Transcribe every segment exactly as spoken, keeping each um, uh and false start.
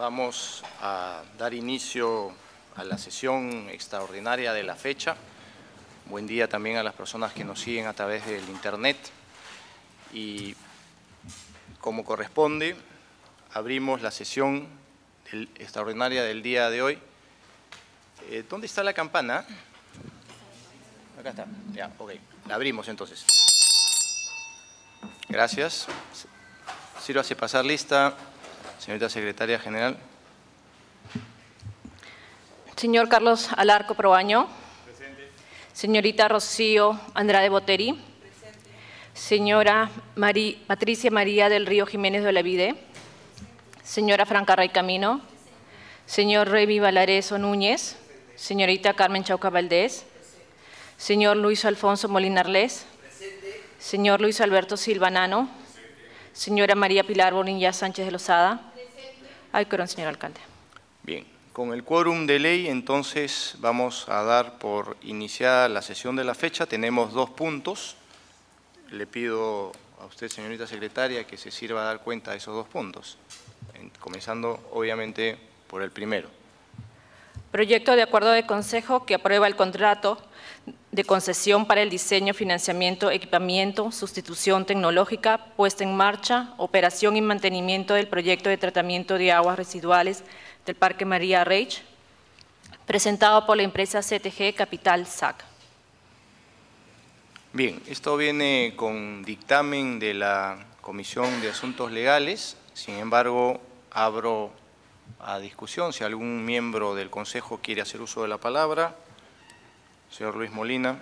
Vamos a dar inicio a la sesión extraordinaria de la fecha. Buen día también a las personas que nos siguen a través del internet. Y como corresponde, abrimos la sesión del, extraordinaria del día de hoy. Eh, ¿Dónde está la campana? Acá está. Ya, ok. La abrimos entonces. Gracias. Sírvase pasar lista. Señorita Secretaria General. Señor Carlos Alarco Proaño. Presente. Señorita Rocío Andrade Botteri. Presente. Señora María Patricia María del Río Jiménez de Olavide. Señora Franca Rey Camino. Señor Remy Balarezo Núñez. Presente. Señorita Carmen Chauca Valdez. Presente. Señor Luis Alfonso Molina Arlés. Presente. Señor Luis Alberto Silva Nano. Presente. Señora María Pilar Bonilla Sánchez de Lozada. Al quórum, señor alcalde. Bien, con el quórum de ley, entonces vamos a dar por iniciada la sesión de la fecha. Tenemos dos puntos. Le pido a usted, señorita secretaria, que se sirva a dar cuenta de esos dos puntos. Comenzando, obviamente, por el primero. Proyecto de acuerdo de consejo que aprueba el contrato de concesión para el diseño, financiamiento, equipamiento, sustitución tecnológica, puesta en marcha, operación y mantenimiento del proyecto de tratamiento de aguas residuales del Parque María Reiche, presentado por la empresa C T G Capital S A C. Bien, esto viene con dictamen de la Comisión de Asuntos Legales, sin embargo, abro a discusión si algún miembro del Consejo quiere hacer uso de la palabra. Señor Luis Molina.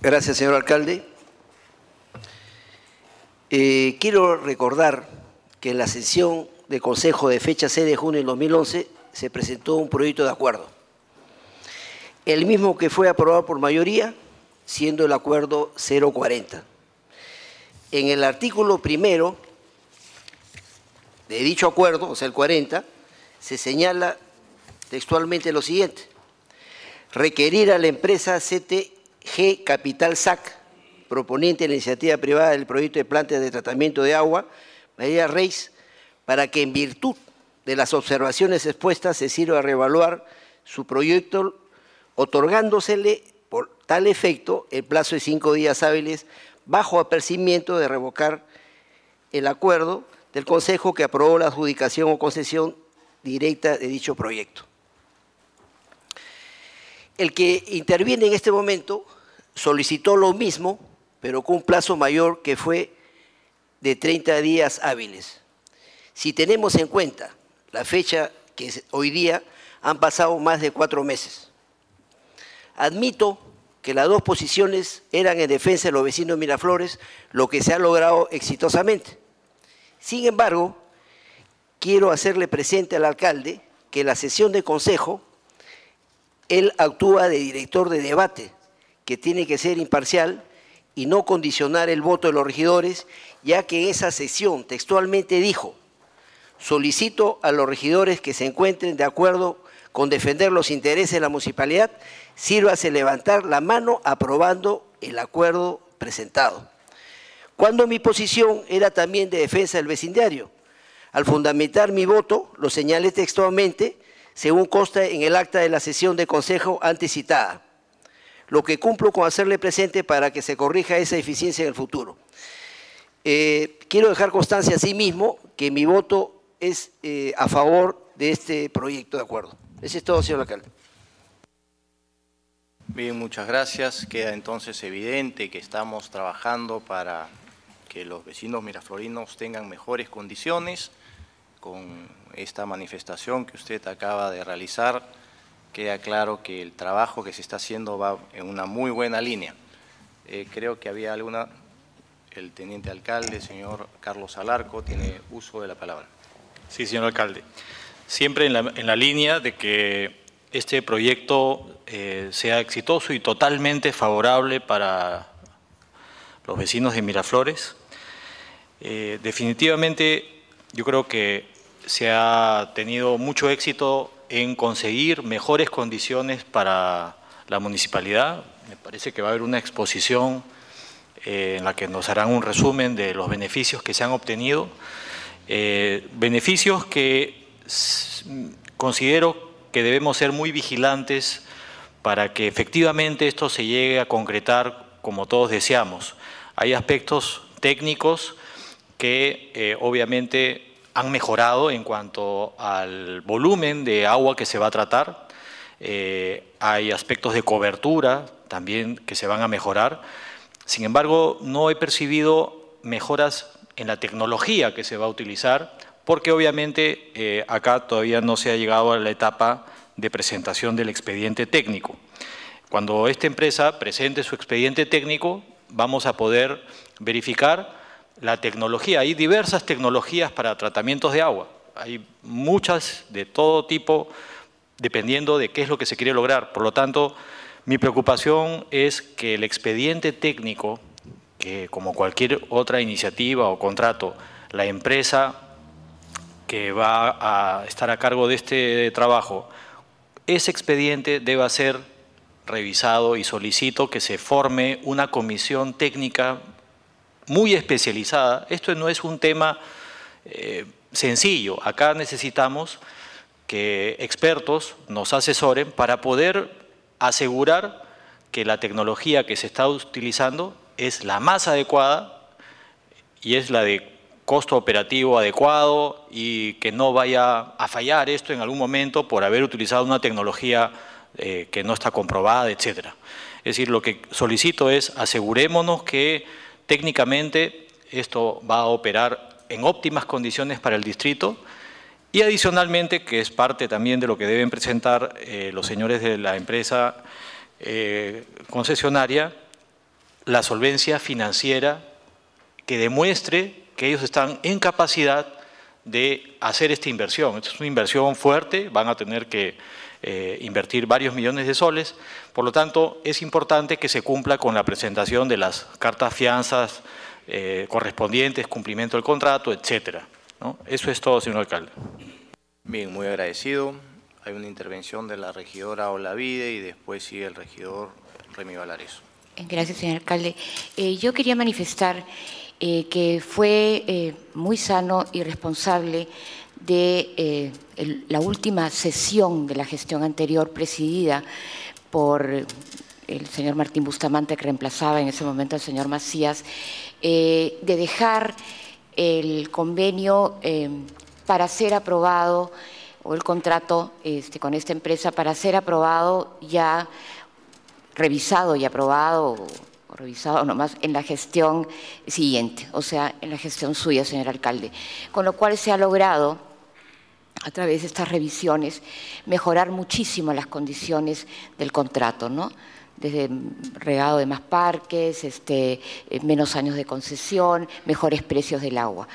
Gracias, señor alcalde. Eh, quiero recordar que en la sesión de Consejo de fecha seis de junio del dos mil once se presentó un proyecto de acuerdo, el mismo que fue aprobado por mayoría, siendo el acuerdo cero cuarenta. En el artículo primero de dicho acuerdo, o sea el cuarenta, se señala textualmente lo siguiente: requerir a la empresa C T G Capital S A C, proponente de la iniciativa privada del proyecto de planta de tratamiento de agua María Reiche, para que en virtud de las observaciones expuestas se sirva a reevaluar su proyecto, otorgándosele por tal efecto el plazo de cinco días hábiles bajo apercibimiento de revocar el acuerdo del Consejo que aprobó la adjudicación o concesión directa de dicho proyecto. El que interviene en este momento solicitó lo mismo, pero con un plazo mayor que fue de treinta días hábiles. Si tenemos en cuenta la fecha que es hoy día, han pasado más de cuatro meses. Admito que las dos posiciones eran en defensa de los vecinos de Miraflores, lo que se ha logrado exitosamente. Sin embargo, quiero hacerle presente al alcalde que la sesión de consejo él actúa de director de debate, que tiene que ser imparcial y no condicionar el voto de los regidores, ya que en esa sesión textualmente dijo: solicito a los regidores que se encuentren de acuerdo con defender los intereses de la municipalidad, sírvase levantar la mano aprobando el acuerdo presentado. Cuando mi posición era también de defensa del vecindario, al fundamentar mi voto, lo señalé textualmente, según consta en el acta de la sesión de consejo antecitada, lo que cumplo con hacerle presente para que se corrija esa deficiencia en el futuro. Eh, quiero dejar constancia asimismo que mi voto es eh, a favor de este proyecto de acuerdo. Eso es todo, señor alcalde. Bien, muchas gracias. Queda entonces evidente que estamos trabajando para que los vecinos miraflorinos tengan mejores condiciones. Con esta manifestación que usted acaba de realizar, queda claro que el trabajo que se está haciendo va en una muy buena línea. Eh, creo que había alguna, el teniente alcalde, señor Carlos Alarco, tiene uso de la palabra. Sí, señor alcalde. Siempre en la, en la línea de que este proyecto eh, sea exitoso y totalmente favorable para los vecinos de Miraflores. Eh, definitivamente, yo creo que se ha tenido mucho éxito en conseguir mejores condiciones para la municipalidad. Me parece que va a haber una exposición eh, en la que nos harán un resumen de los beneficios que se han obtenido Eh, beneficios que considero que debemos ser muy vigilantes para que efectivamente esto se llegue a concretar como todos deseamos. Hay aspectos técnicos que eh, obviamente han mejorado en cuanto al volumen de agua que se va a tratar. Eh, hay aspectos de cobertura también que se van a mejorar. Sin embargo, no he percibido mejoras en la tecnología que se va a utilizar, porque obviamente eh, acá todavía no se ha llegado a la etapa de presentación del expediente técnico. Cuando esta empresa presente su expediente técnico, vamos a poder verificar la tecnología. Hay diversas tecnologías para tratamientos de agua. Hay muchas de todo tipo, dependiendo de qué es lo que se quiere lograr. Por lo tanto, mi preocupación es que el expediente técnico, que como cualquier otra iniciativa o contrato, la empresa que va a estar a cargo de este trabajo, ese expediente deba ser revisado y solicito que se forme una comisión técnica muy especializada. Esto no es un tema eh, sencillo. Acá necesitamos que expertos nos asesoren para poder asegurar que la tecnología que se está utilizando es la más adecuada y es la de costo operativo adecuado y que no vaya a fallar esto en algún momento por haber utilizado una tecnología eh, que no está comprobada, etcétera. Es decir, lo que solicito es asegurémonos que técnicamente esto va a operar en óptimas condiciones para el distrito y adicionalmente, que es parte también de lo que deben presentar eh, los señores de la empresa eh, concesionaria, la solvencia financiera que demuestre que ellos están en capacidad de hacer esta inversión. Esta es una inversión fuerte, van a tener que eh, invertir varios millones de soles, por lo tanto es importante que se cumpla con la presentación de las cartas fianzas eh, correspondientes, cumplimiento del contrato, etcétera, ¿no? Eso es todo, señor alcalde. Bien, muy agradecido. Hay una intervención de la regidora Olavide y después sigue el regidor Remy Balarezo. Gracias, señor alcalde. Eh, yo quería manifestar eh, que fue eh, muy sano y responsable de eh, el, la última sesión de la gestión anterior presidida por el señor Martín Bustamante, que reemplazaba en ese momento al señor Macías, eh, de dejar el convenio eh, para ser aprobado, o el contrato este, con esta empresa para ser aprobado ya, revisado y aprobado, o revisado nomás, en la gestión siguiente, o sea, en la gestión suya, señor alcalde. Con lo cual se ha logrado, a través de estas revisiones, mejorar muchísimo las condiciones del contrato, ¿no? Desde regado de más parques, este, menos años de concesión, mejores precios del agua.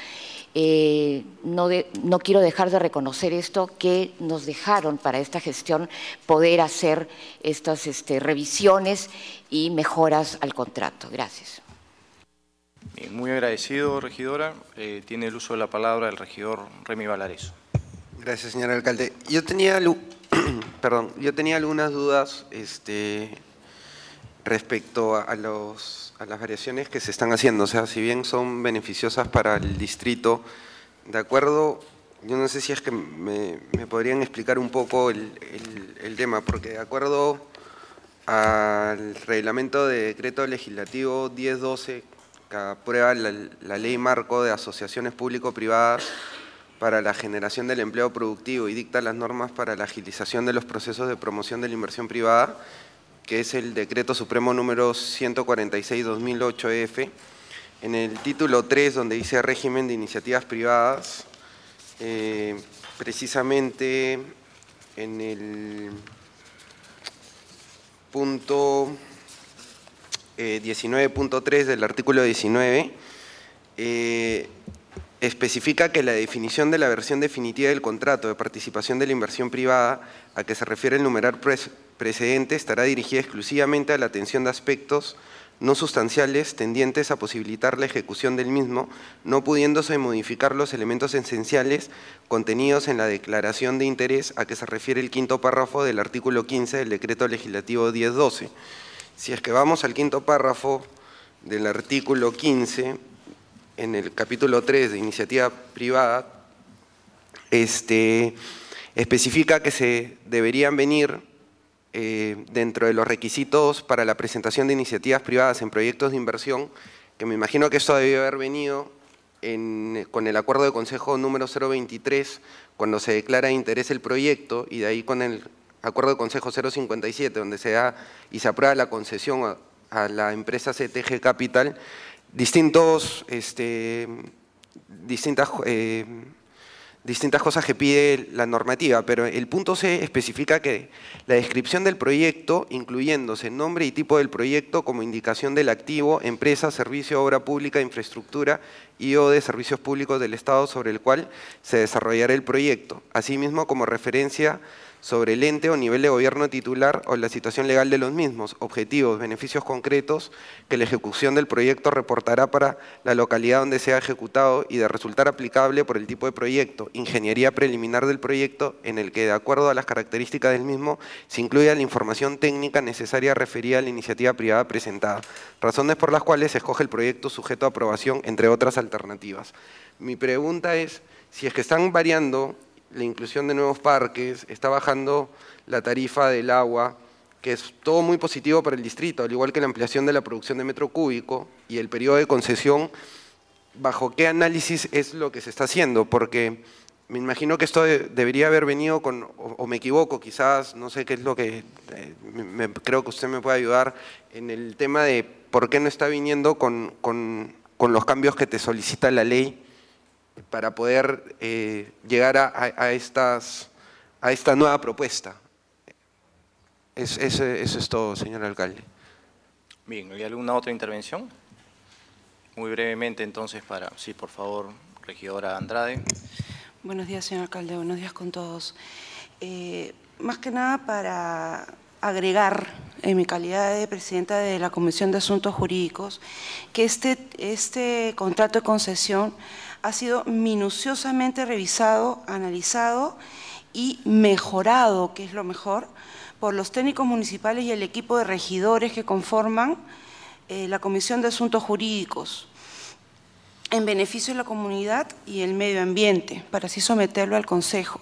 Eh, no, de, no quiero dejar de reconocer esto, que nos dejaron para esta gestión poder hacer estas este, revisiones y mejoras al contrato. Gracias. Bien, muy agradecido, regidora. Eh, tiene el uso de la palabra el regidor Remy Balarezo. Gracias, señor alcalde. Yo tenía, perdón, yo tenía algunas dudas este, respecto a los... a las variaciones que se están haciendo. O sea, si bien son beneficiosas para el distrito, de acuerdo, yo no sé si es que me, me podrían explicar un poco el, el, el tema, porque de acuerdo al reglamento de decreto legislativo diez doce, que aprueba la, la ley marco de asociaciones público-privadas para la generación del empleo productivo y dicta las normas para la agilización de los procesos de promoción de la inversión privada, que es el Decreto Supremo número ciento cuarenta y seis guión dos mil ocho E F, en el título tres, donde dice régimen de iniciativas privadas, eh, precisamente en el punto eh, diecinueve punto tres del artículo diecinueve, eh, especifica que la definición de la versión definitiva del contrato de participación de la inversión privada a que se refiere el numeral precedente estará dirigida exclusivamente a la atención de aspectos no sustanciales tendientes a posibilitar la ejecución del mismo, no pudiéndose modificar los elementos esenciales contenidos en la declaración de interés a que se refiere el quinto párrafo del artículo quince del Decreto Legislativo diez doce. Si es que vamos al quinto párrafo del artículo quince, en el capítulo tres de iniciativa privada, este, especifica que se deberían venir eh, dentro de los requisitos para la presentación de iniciativas privadas en proyectos de inversión, que me imagino que esto debió haber venido en, con el acuerdo de consejo número cero veintitrés, cuando se declara de interés el proyecto, y de ahí con el acuerdo de consejo cero cincuenta y siete, donde se da y se aprueba la concesión a, a la empresa C T G Capital, distintos, este, distintas, eh, distintas cosas que pide la normativa, pero el punto C especifica que la descripción del proyecto, incluyéndose nombre y tipo del proyecto como indicación del activo, empresa, servicio, obra pública, infraestructura y o de servicios públicos del Estado sobre el cual se desarrollará el proyecto, asimismo como referencia sobre el ente o nivel de gobierno titular o la situación legal de los mismos, objetivos, beneficios concretos que la ejecución del proyecto reportará para la localidad donde sea ejecutado y de resultar aplicable por el tipo de proyecto, ingeniería preliminar del proyecto en el que, de acuerdo a las características del mismo, se incluya la información técnica necesaria referida a la iniciativa privada presentada, razones por las cuales se escoge el proyecto sujeto a aprobación, entre otras alternativas. Mi pregunta es, si es que están variando la inclusión de nuevos parques, está bajando la tarifa del agua, que es todo muy positivo para el distrito, al igual que la ampliación de la producción de metro cúbico y el periodo de concesión, ¿bajo qué análisis es lo que se está haciendo? Porque me imagino que esto debería haber venido con, o, o me equivoco quizás, no sé qué es lo que, eh, me, creo que usted me puede ayudar en el tema de por qué no está viniendo con, con, con los cambios que te solicita la ley, para poder eh, llegar a, a, estas, a esta nueva propuesta. Es, es, eso es todo, señor alcalde. Bien, ¿hay alguna otra intervención? Muy brevemente, entonces, para... Sí, por favor, regidora Andrade. Buenos días, señor alcalde. Buenos días con todos. Eh, más que nada para agregar, en mi calidad de presidenta de la Comisión de Asuntos Jurídicos, que este, este contrato de concesión ha sido minuciosamente revisado, analizado y mejorado, que es lo mejor, por los técnicos municipales y el equipo de regidores que conforman eh, la Comisión de Asuntos Jurídicos, en beneficio de la comunidad y el medio ambiente, para así someterlo al Consejo.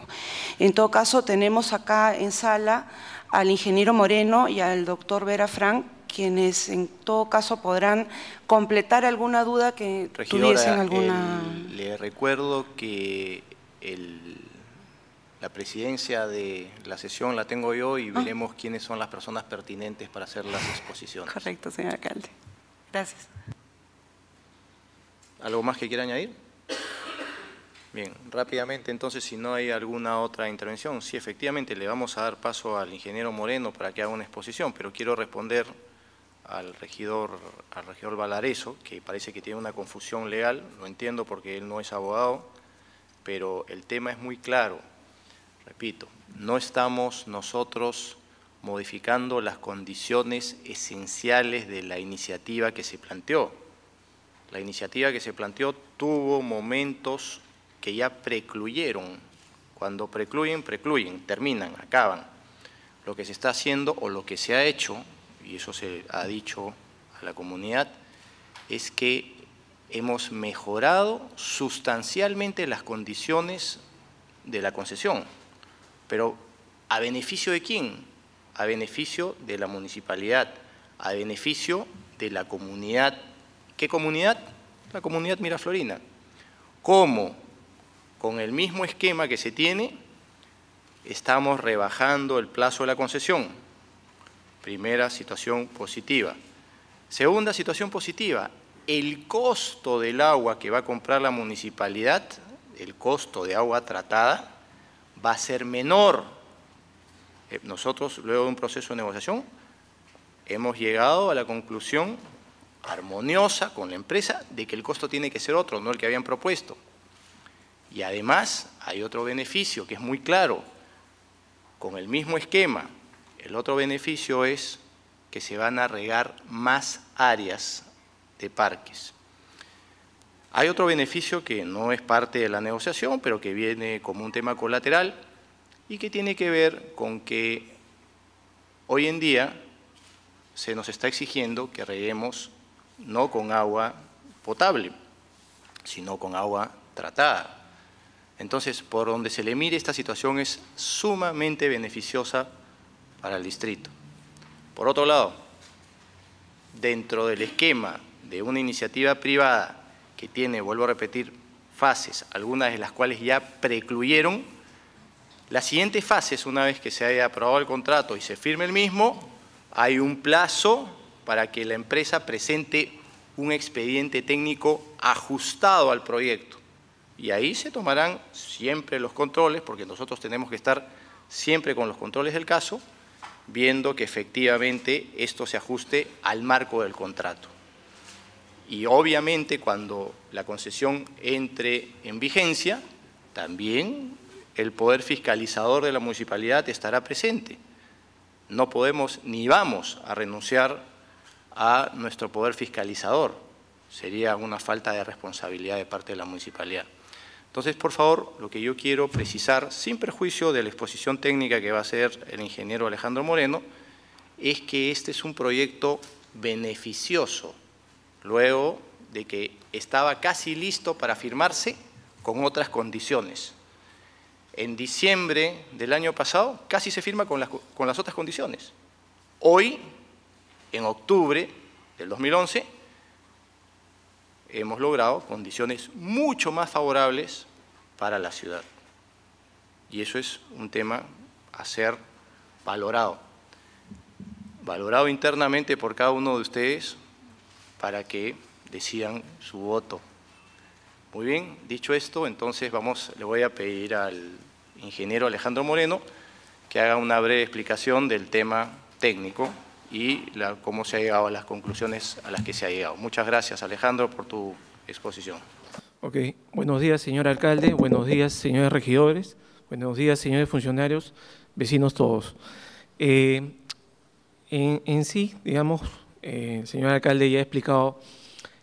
En todo caso, tenemos acá en sala al ingeniero Moreno y al doctor Vera Frank, quienes en todo caso podrán completar alguna duda que regidora, tuviesen alguna... El, le recuerdo que el, la presidencia de la sesión la tengo yo y ah. veremos quiénes son las personas pertinentes para hacer las exposiciones. Correcto, señor alcalde. Gracias. ¿Algo más que quiera añadir? Bien, rápidamente entonces, si no hay alguna otra intervención, sí, efectivamente le vamos a dar paso al ingeniero Moreno para que haga una exposición, pero quiero responder al regidor, al regidor Balarezo, que parece que tiene una confusión legal, lo entiendo porque él no es abogado, pero el tema es muy claro. Repito, no estamos nosotros modificando las condiciones esenciales de la iniciativa que se planteó. La iniciativa que se planteó tuvo momentos que ya precluyeron. Cuando precluyen, precluyen, terminan, acaban. Lo que se está haciendo o lo que se ha hecho, y eso se ha dicho a la comunidad, es que hemos mejorado sustancialmente las condiciones de la concesión. Pero ¿a beneficio de quién? A beneficio de la municipalidad, a beneficio de la comunidad. ¿Qué comunidad? La comunidad miraflorina. ¿Cómo? Con el mismo esquema que se tiene, estamos rebajando el plazo de la concesión. Primera situación positiva. Segunda situación positiva, el costo del agua que va a comprar la municipalidad, el costo de agua tratada, va a ser menor. Nosotros, luego de un proceso de negociación, hemos llegado a la conclusión armoniosa con la empresa de que el costo tiene que ser otro, no el que habían propuesto. Y además hay otro beneficio que es muy claro, con el mismo esquema. El otro beneficio es que se van a regar más áreas de parques. Hay otro beneficio que no es parte de la negociación, pero que viene como un tema colateral y que tiene que ver con que hoy en día se nos está exigiendo que reguemos no con agua potable, sino con agua tratada. Entonces, por donde se le mire, esta situación es sumamente beneficiosa para el distrito. Por otro lado, dentro del esquema de una iniciativa privada que tiene, vuelvo a repetir, fases, algunas de las cuales ya precluyeron, las siguientes fases, una vez que se haya aprobado el contrato y se firme el mismo, hay un plazo para que la empresa presente un expediente técnico ajustado al proyecto. Y ahí se tomarán siempre los controles, porque nosotros tenemos que estar siempre con los controles del caso, viendo que efectivamente esto se ajuste al marco del contrato. Y obviamente cuando la concesión entre en vigencia, también el poder fiscalizador de la municipalidad estará presente. No podemos ni vamos a renunciar a nuestro poder fiscalizador. Sería una falta de responsabilidad de parte de la municipalidad. Entonces, por favor, lo que yo quiero precisar, sin perjuicio de la exposición técnica que va a hacer el ingeniero Alejandro Moreno, es que este es un proyecto beneficioso, luego de que estaba casi listo para firmarse con otras condiciones. En diciembre del año pasado casi se firma con las, con las otras condiciones. Hoy, en octubre del dos mil once, hemos logrado condiciones mucho más favorables para la ciudad. Y eso es un tema a ser valorado. Valorado internamente por cada uno de ustedes para que decidan su voto. Muy bien, dicho esto, entonces vamos, le voy a pedir al ingeniero Alejandro Moreno que haga una breve explicación del tema técnico y la, cómo se ha llegado a las conclusiones a las que se ha llegado. Muchas gracias, Alejandro, por tu exposición. Ok, buenos días, señor alcalde, buenos días, señores regidores, buenos días, señores funcionarios, vecinos todos. Eh, en, en sí, digamos, eh, el señor alcalde ya ha explicado,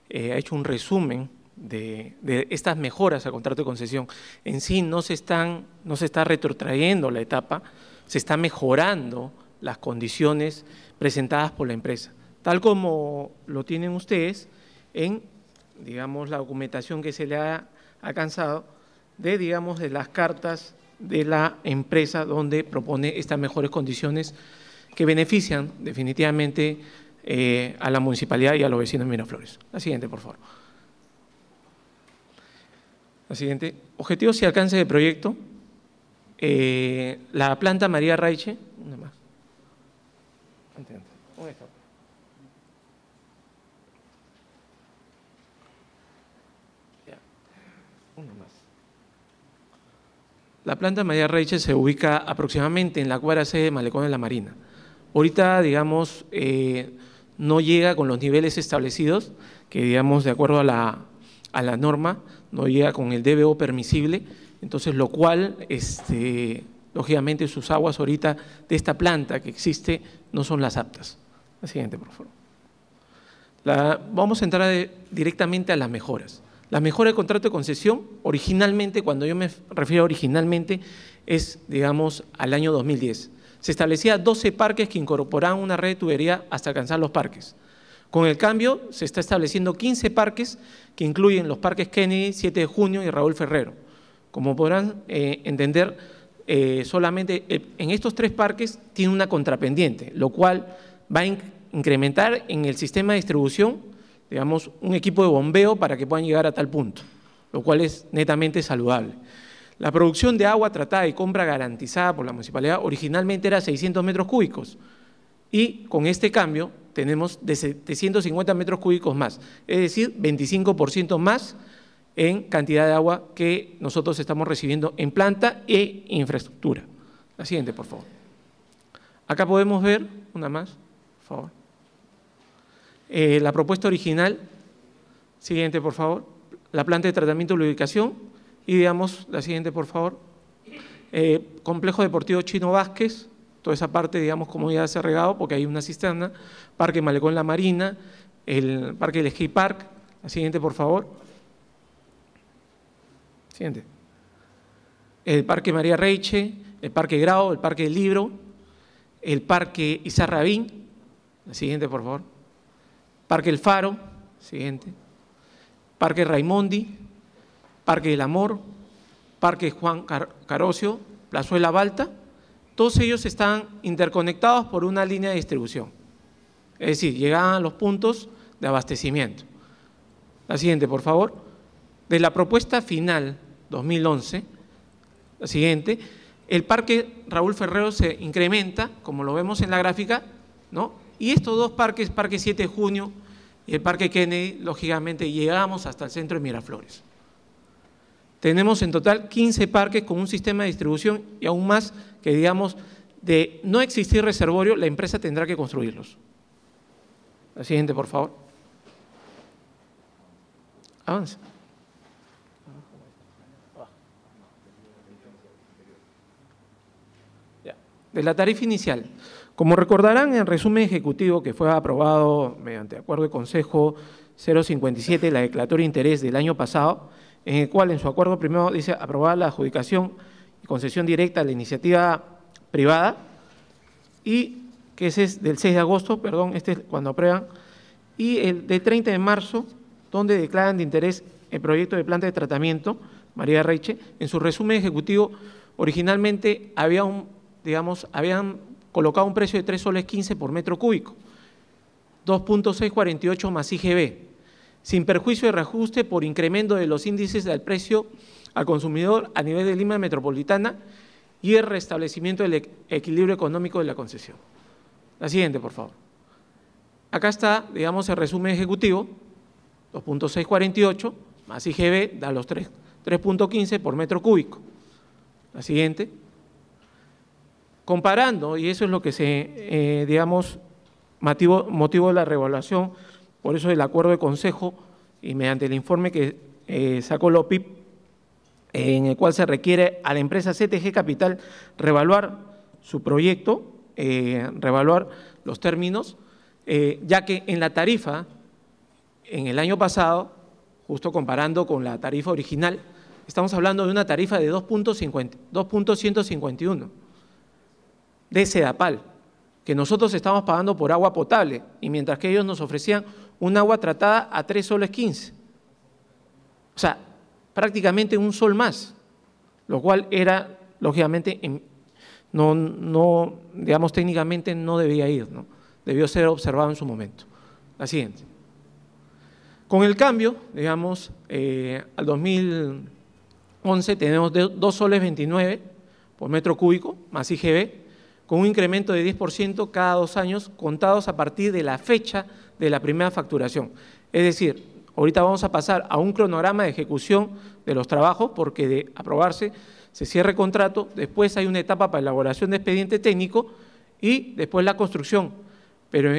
eh, ha hecho un resumen de, de estas mejoras al contrato de concesión. En sí no se, están, no se está retrotrayendo la etapa, se está mejorando las condiciones presentadas por la empresa, tal como lo tienen ustedes en, digamos, la documentación que se le ha alcanzado de, digamos, de las cartas de la empresa donde propone estas mejores condiciones que benefician definitivamente eh, a la municipalidad y a los vecinos de Miraflores. La siguiente, por favor. La siguiente. Objetivos y alcance de proyecto. Eh, la planta María Reiche, una más. La planta María Reiche se ubica aproximadamente en la cuadra C de Malecón de la Marina. Ahorita, digamos, eh, no llega con los niveles establecidos, que digamos, de acuerdo a la, a la norma, no llega con el D B O permisible, entonces lo cual, este, lógicamente sus aguas ahorita de esta planta que existe no son las aptas. La siguiente, por favor. La, vamos a entrar de, directamente a las mejoras. La mejora del contrato de concesión, originalmente, cuando yo me refiero originalmente, es, digamos, al año dos mil diez. Se establecía doce parques que incorporaban una red de tubería hasta alcanzar los parques. Con el cambio, se está estableciendo quince parques que incluyen los parques Kennedy, siete de junio y Raúl Ferrero. Como podrán eh, entender, eh, solamente en estos tres parques tiene una contrapendiente, lo cual va a in- incrementar en el sistema de distribución, digamos, un equipo de bombeo para que puedan llegar a tal punto, lo cual es netamente saludable. La producción de agua tratada y compra garantizada por la municipalidad originalmente era seiscientos metros cúbicos y con este cambio tenemos de setecientos cincuenta metros cúbicos más, es decir, veinticinco por ciento más en cantidad de agua que nosotros estamos recibiendo en planta e infraestructura. La siguiente, por favor. Acá podemos ver, una más, por favor. Eh, la propuesta original, siguiente, por favor. La planta de tratamiento y lubricación, y digamos, la siguiente, por favor. Eh, complejo deportivo Chino Vázquez, toda esa parte, digamos, como ya se ha regado, porque hay una cisterna. Parque Malecón La Marina, el Parque del Ski Park. La siguiente, por favor. Siguiente. El Parque María Reiche, el Parque Grau, el Parque del Libro, el Parque Izarrabín, la siguiente, por favor. Parque El Faro, siguiente. Parque Raimondi, Parque del Amor, Parque Juan Car Carocio, Plazuela Balta, todos ellos están interconectados por una línea de distribución. Es decir, llegaban a los puntos de abastecimiento. La siguiente, por favor. De la propuesta final dos mil once, la siguiente, el parque Raúl Ferrero se incrementa, como lo vemos en la gráfica, ¿no? Y estos dos parques, Parque siete de junio y el Parque Kennedy, lógicamente llegamos hasta el centro de Miraflores. Tenemos en total quince parques con un sistema de distribución y aún más que, digamos, de no existir reservorio, la empresa tendrá que construirlos. La siguiente, por favor. Avanza. De la tarifa inicial. Como recordarán, en resumen ejecutivo que fue aprobado mediante Acuerdo de Consejo cero cincuenta y siete, la declaratoria de interés del año pasado, en el cual en su acuerdo primero dice aprobar la adjudicación y concesión directa a la iniciativa privada, y que ese es del seis de agosto, perdón, este es cuando aprueban, y el de treinta de marzo, donde declaran de interés el proyecto de planta de tratamiento María Reiche. En su resumen ejecutivo, originalmente había un digamos, habían colocado un precio de tres soles quince por metro cúbico, dos punto seiscientos cuarenta y ocho más I G B, sin perjuicio de reajuste por incremento de los índices del precio al consumidor a nivel de Lima Metropolitana y el restablecimiento del equilibrio económico de la concesión. La siguiente, por favor. Acá está, digamos, el resumen ejecutivo, dos punto seiscientos cuarenta y ocho más I G B da los tres punto quince por metro cúbico. La siguiente. Comparando, y eso es lo que se, eh, digamos, motivo, motivo de la revaluación, por eso el acuerdo de consejo y mediante el informe que eh, sacó la O P I P, eh, en el cual se requiere a la empresa C T G Capital revaluar su proyecto, eh, revaluar los términos, eh, ya que en la tarifa, en el año pasado, justo comparando con la tarifa original, estamos hablando de una tarifa de dos punto ciento cincuenta y uno. de Sedapal, que nosotros estamos pagando por agua potable, y mientras que ellos nos ofrecían un agua tratada a tres soles quince. O sea, prácticamente un sol más, lo cual era, lógicamente, no, no digamos, técnicamente no debía ir, ¿no? Debió ser observado en su momento. La siguiente. Con el cambio, digamos, eh, al dos mil once tenemos dos soles veintinueve por metro cúbico, más I G B, con un incremento de diez por ciento cada dos años contados a partir de la fecha de la primera facturación. Es decir, ahorita vamos a pasar a un cronograma de ejecución de los trabajos porque de aprobarse se cierra el contrato, después hay una etapa para elaboración de expediente técnico y después la construcción. Pero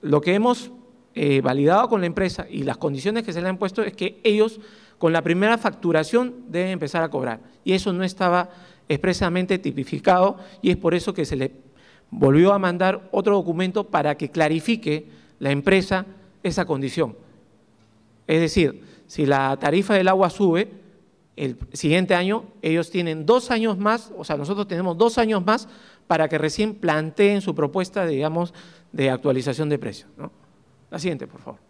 lo que hemos eh, validado con la empresa y las condiciones que se le han puesto es que ellos con la primera facturación deben empezar a cobrar y eso no estaba expresamente tipificado y es por eso que se le volvió a mandar otro documento para que clarifique la empresa esa condición. Es decir, si la tarifa del agua sube, el siguiente año ellos tienen dos años más, o sea, nosotros tenemos dos años más para que recién planteen su propuesta, digamos, de actualización de precios, ¿no? La siguiente, por favor.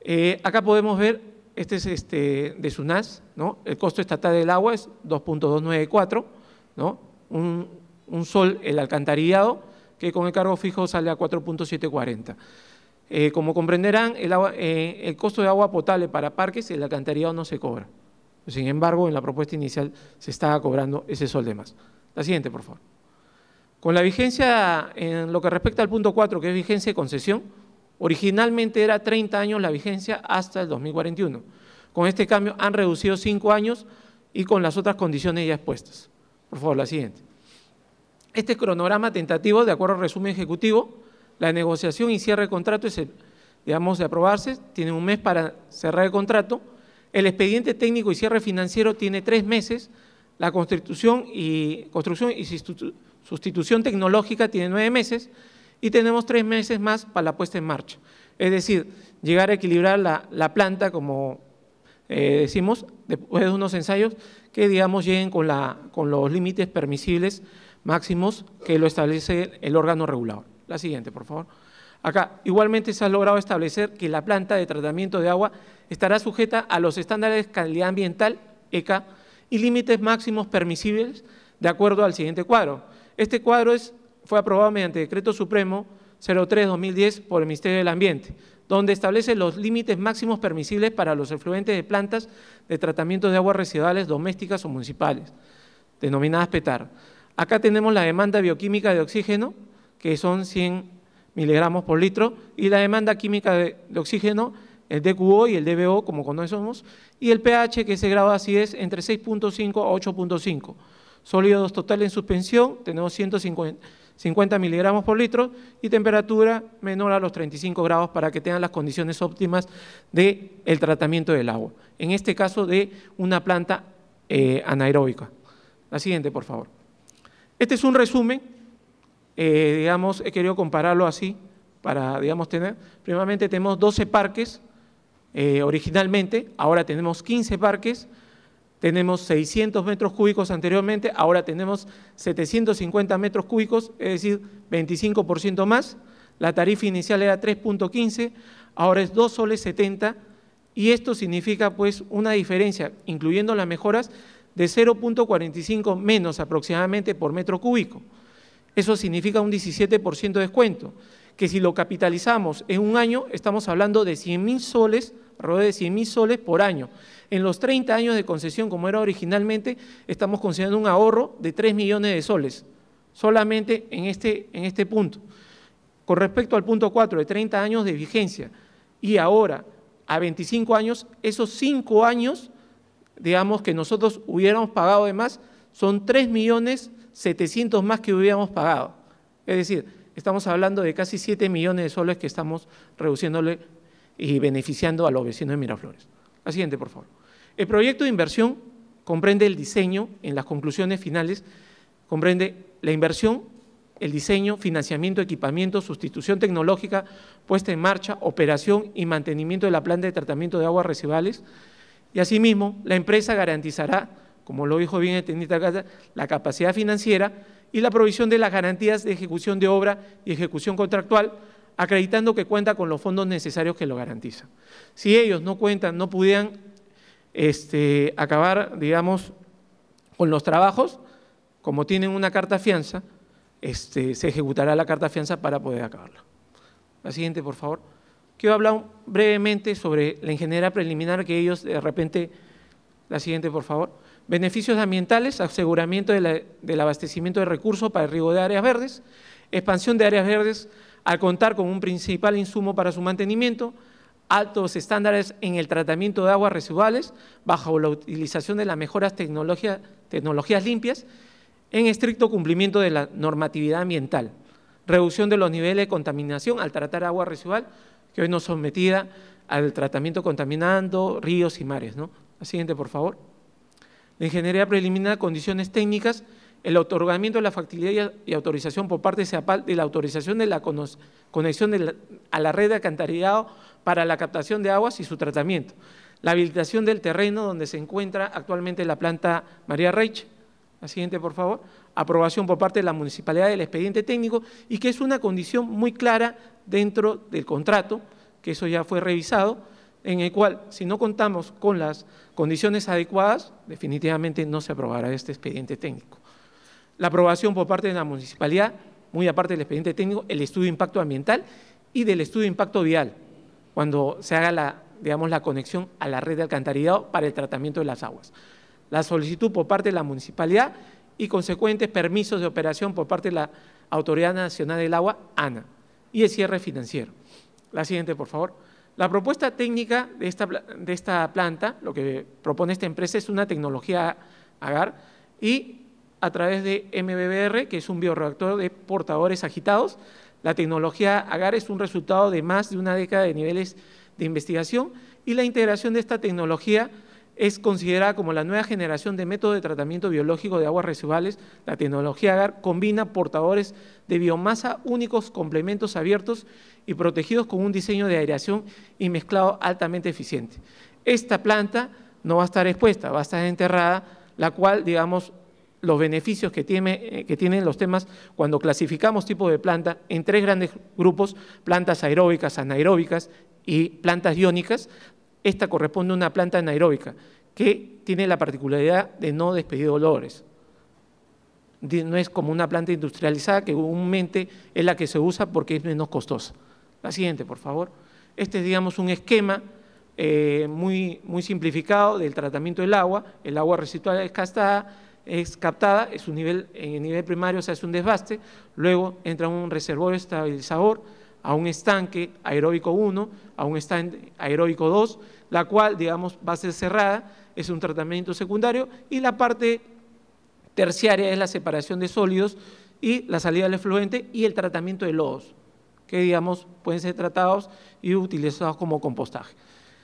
Eh, acá podemos ver, este es este, de SUNAS, ¿no? El costo estatal del agua es dos punto doscientos noventa y cuatro, ¿no? un, un sol el alcantarillado, que con el cargo fijo sale a cuatro punto setecientos cuarenta. Eh, como comprenderán, el, agua, eh, el costo de agua potable para parques, el alcantarillado no se cobra. Sin embargo, en la propuesta inicial se estaba cobrando ese sol de más. La siguiente, por favor. Con la vigencia, en lo que respecta al punto cuatro, que es vigencia de concesión, originalmente era treinta años la vigencia hasta el dos mil cuarenta y uno. Con este cambio han reducido cinco años y con las otras condiciones ya expuestas. Por favor, la siguiente. Este cronograma tentativo, de acuerdo al resumen ejecutivo, la negociación y cierre de contrato, es el, digamos, de aprobarse, tiene un mes para cerrar el contrato. El expediente técnico y cierre financiero tiene tres meses. La construcción y, construcción y sustitución tecnológica tiene nueve meses. Y tenemos tres meses más para la puesta en marcha. Es decir, llegar a equilibrar la, la planta, como eh, decimos, después de unos ensayos, que digamos lleguen con, la, con los límites permisibles máximos que lo establece el órgano regulador. La siguiente, por favor. Acá, igualmente se ha logrado establecer que la planta de tratamiento de agua estará sujeta a los estándares de calidad ambiental, E C A, y límites máximos permisibles de acuerdo al siguiente cuadro. Este cuadro es, fue aprobado mediante Decreto Supremo cero tres barra dos mil diez por el Ministerio del Ambiente, donde establece los límites máximos permisibles para los efluentes de plantas de tratamiento de aguas residuales domésticas o municipales, denominadas PETAR. Acá tenemos la demanda bioquímica de oxígeno, que son cien miligramos por litro, y la demanda química de, de oxígeno, el D Q O y el D B O, como conocemos, y el pH, que se grado así es entre seis punto cinco a ocho punto cinco. Sólidos total en suspensión, tenemos ciento cincuenta miligramos por litro y temperatura menor a los treinta y cinco grados para que tengan las condiciones óptimas del tratamiento del agua, en este caso de una planta eh, anaeróbica. La siguiente, por favor. Este es un resumen, eh, digamos, he querido compararlo así para, digamos, tener. Primeramente tenemos doce parques eh, originalmente, ahora tenemos quince parques, tenemos seiscientos metros cúbicos anteriormente, ahora tenemos setecientos cincuenta metros cúbicos, es decir, veinticinco por ciento más. La tarifa inicial era tres punto quince, ahora es dos soles setenta, y esto significa pues una diferencia, incluyendo las mejoras, de cero punto cuarenta y cinco menos aproximadamente por metro cúbico. Eso significa un diecisiete por ciento de descuento, que si lo capitalizamos en un año, estamos hablando de cien mil soles, alrededor de cien mil soles por año. En los treinta años de concesión, como era originalmente, estamos considerando un ahorro de tres millones de soles, solamente en este, en este punto. Con respecto al punto cuatro, de treinta años de vigencia, y ahora a veinticinco años, esos cinco años, digamos, que nosotros hubiéramos pagado de más, son tres millones setecientos más que hubiéramos pagado. Es decir, estamos hablando de casi siete millones de soles que estamos reduciéndole y beneficiando a los vecinos de Miraflores. La siguiente, por favor. El proyecto de inversión comprende el diseño, en las conclusiones finales, comprende la inversión, el diseño, financiamiento, equipamiento, sustitución tecnológica, puesta en marcha, operación y mantenimiento de la planta de tratamiento de aguas residuales. Y asimismo, la empresa garantizará, como lo dijo bien el teniente alcalde, la capacidad financiera y la provisión de las garantías de ejecución de obra y ejecución contractual, acreditando que cuenta con los fondos necesarios que lo garantizan. Si ellos no cuentan, no pudieran este, acabar, digamos, con los trabajos, como tienen una carta fianza, este, se ejecutará la carta fianza para poder acabarla. La siguiente, por favor. Quiero hablar brevemente sobre la ingeniería preliminar que ellos de repente… La siguiente, por favor. Beneficios ambientales, aseguramiento de la, del abastecimiento de recursos para el riego de áreas verdes, expansión de áreas verdes, al contar con un principal insumo para su mantenimiento, altos estándares en el tratamiento de aguas residuales, bajo la utilización de las mejoras tecnología, tecnologías limpias, en estricto cumplimiento de la normatividad ambiental, reducción de los niveles de contaminación al tratar agua residual, que hoy no es sometida al tratamiento contaminando ríos y mares, ¿no? La siguiente, por favor. La ingeniería preliminar, condiciones técnicas, el otorgamiento de la factibilidad y autorización por parte de SEAPAL de la autorización de la conexión de la, a la red de alcantarillado para la captación de aguas y su tratamiento, la habilitación del terreno donde se encuentra actualmente la planta María Reiche. La siguiente, por favor. Aprobación por parte de la municipalidad del expediente técnico, y que es una condición muy clara dentro del contrato, que eso ya fue revisado, en el cual si no contamos con las condiciones adecuadas, definitivamente no se aprobará este expediente técnico. La aprobación por parte de la municipalidad, muy aparte del expediente técnico, el estudio de impacto ambiental y del estudio de impacto vial, cuando se haga la, digamos, la conexión a la red de alcantarillado para el tratamiento de las aguas. La solicitud por parte de la municipalidad y consecuentes permisos de operación por parte de la Autoridad Nacional del Agua, ANA, y el cierre financiero. La siguiente, por favor. La propuesta técnica de esta, de esta planta, lo que propone esta empresa, es una tecnología AGAR y… a través de M B B R, que es un bioreactor de portadores agitados. La tecnología AGAR es un resultado de más de una década de niveles de investigación, y la integración de esta tecnología es considerada como la nueva generación de método de tratamiento biológico de aguas residuales. La tecnología AGAR combina portadores de biomasa únicos, complementos abiertos y protegidos con un diseño de aireación y mezclado altamente eficiente. Esta planta no va a estar expuesta, va a estar enterrada, la cual, digamos, los beneficios que, tiene, que tienen los temas cuando clasificamos tipo de planta en tres grandes grupos: plantas aeróbicas, anaeróbicas y plantas iónicas. Esta corresponde a una planta anaeróbica que tiene la particularidad de no despedir olores. No es como una planta industrializada, que comúnmente es la que se usa porque es menos costosa. La siguiente, por favor. Este es, digamos, un esquema eh, muy, muy simplificado del tratamiento del agua. El agua residual es captada, es captada, es un nivel, en el nivel primario se hace un desbaste, luego entra un reservorio estabilizador, a un estanque aeróbico uno, a un estanque aeróbico dos, la cual, digamos, va a ser cerrada, es un tratamiento secundario, y la parte terciaria es la separación de sólidos y la salida del efluente y el tratamiento de lodos, que, digamos, pueden ser tratados y utilizados como compostaje.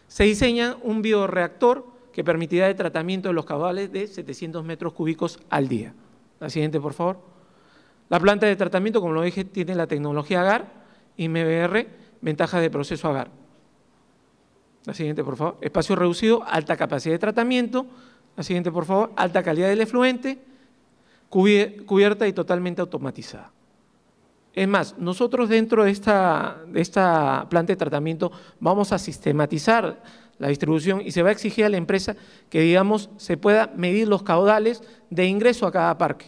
Se diseña un bioreactor que permitirá el tratamiento de los caudales de setecientos metros cúbicos al día. La siguiente, por favor. La planta de tratamiento, como lo dije, tiene la tecnología AGAR y M B R, ventajas de proceso AGAR. La siguiente, por favor. Espacio reducido, alta capacidad de tratamiento. La siguiente, por favor. Alta calidad del efluente, cubierta y totalmente automatizada. Es más, nosotros dentro de esta, de esta planta de tratamiento vamos a sistematizar la distribución y se va a exigir a la empresa que, digamos, se pueda medir los caudales de ingreso a cada parque.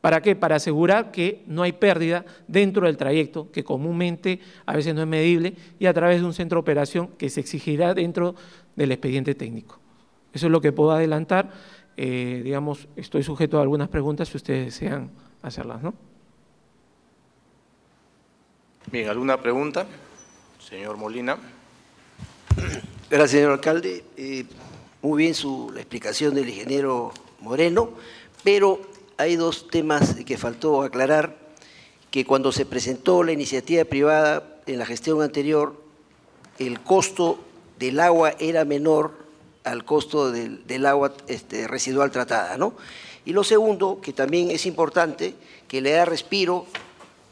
¿Para qué? Para asegurar que no hay pérdida dentro del trayecto, que comúnmente a veces no es medible, y a través de un centro de operación que se exigirá dentro del expediente técnico. Eso es lo que puedo adelantar. Eh, digamos, estoy sujeto a algunas preguntas si ustedes desean hacerlas, ¿no? Bien, ¿alguna pregunta? Señor Molina. Gracias, señor alcalde. Eh, muy bien su, la explicación del ingeniero Moreno, pero hay dos temas que faltó aclarar, que cuando se presentó la iniciativa privada en la gestión anterior, el costo del agua era menor al costo del, del agua este, residual tratada, ¿no? Y lo segundo, que también es importante, que le da respiro,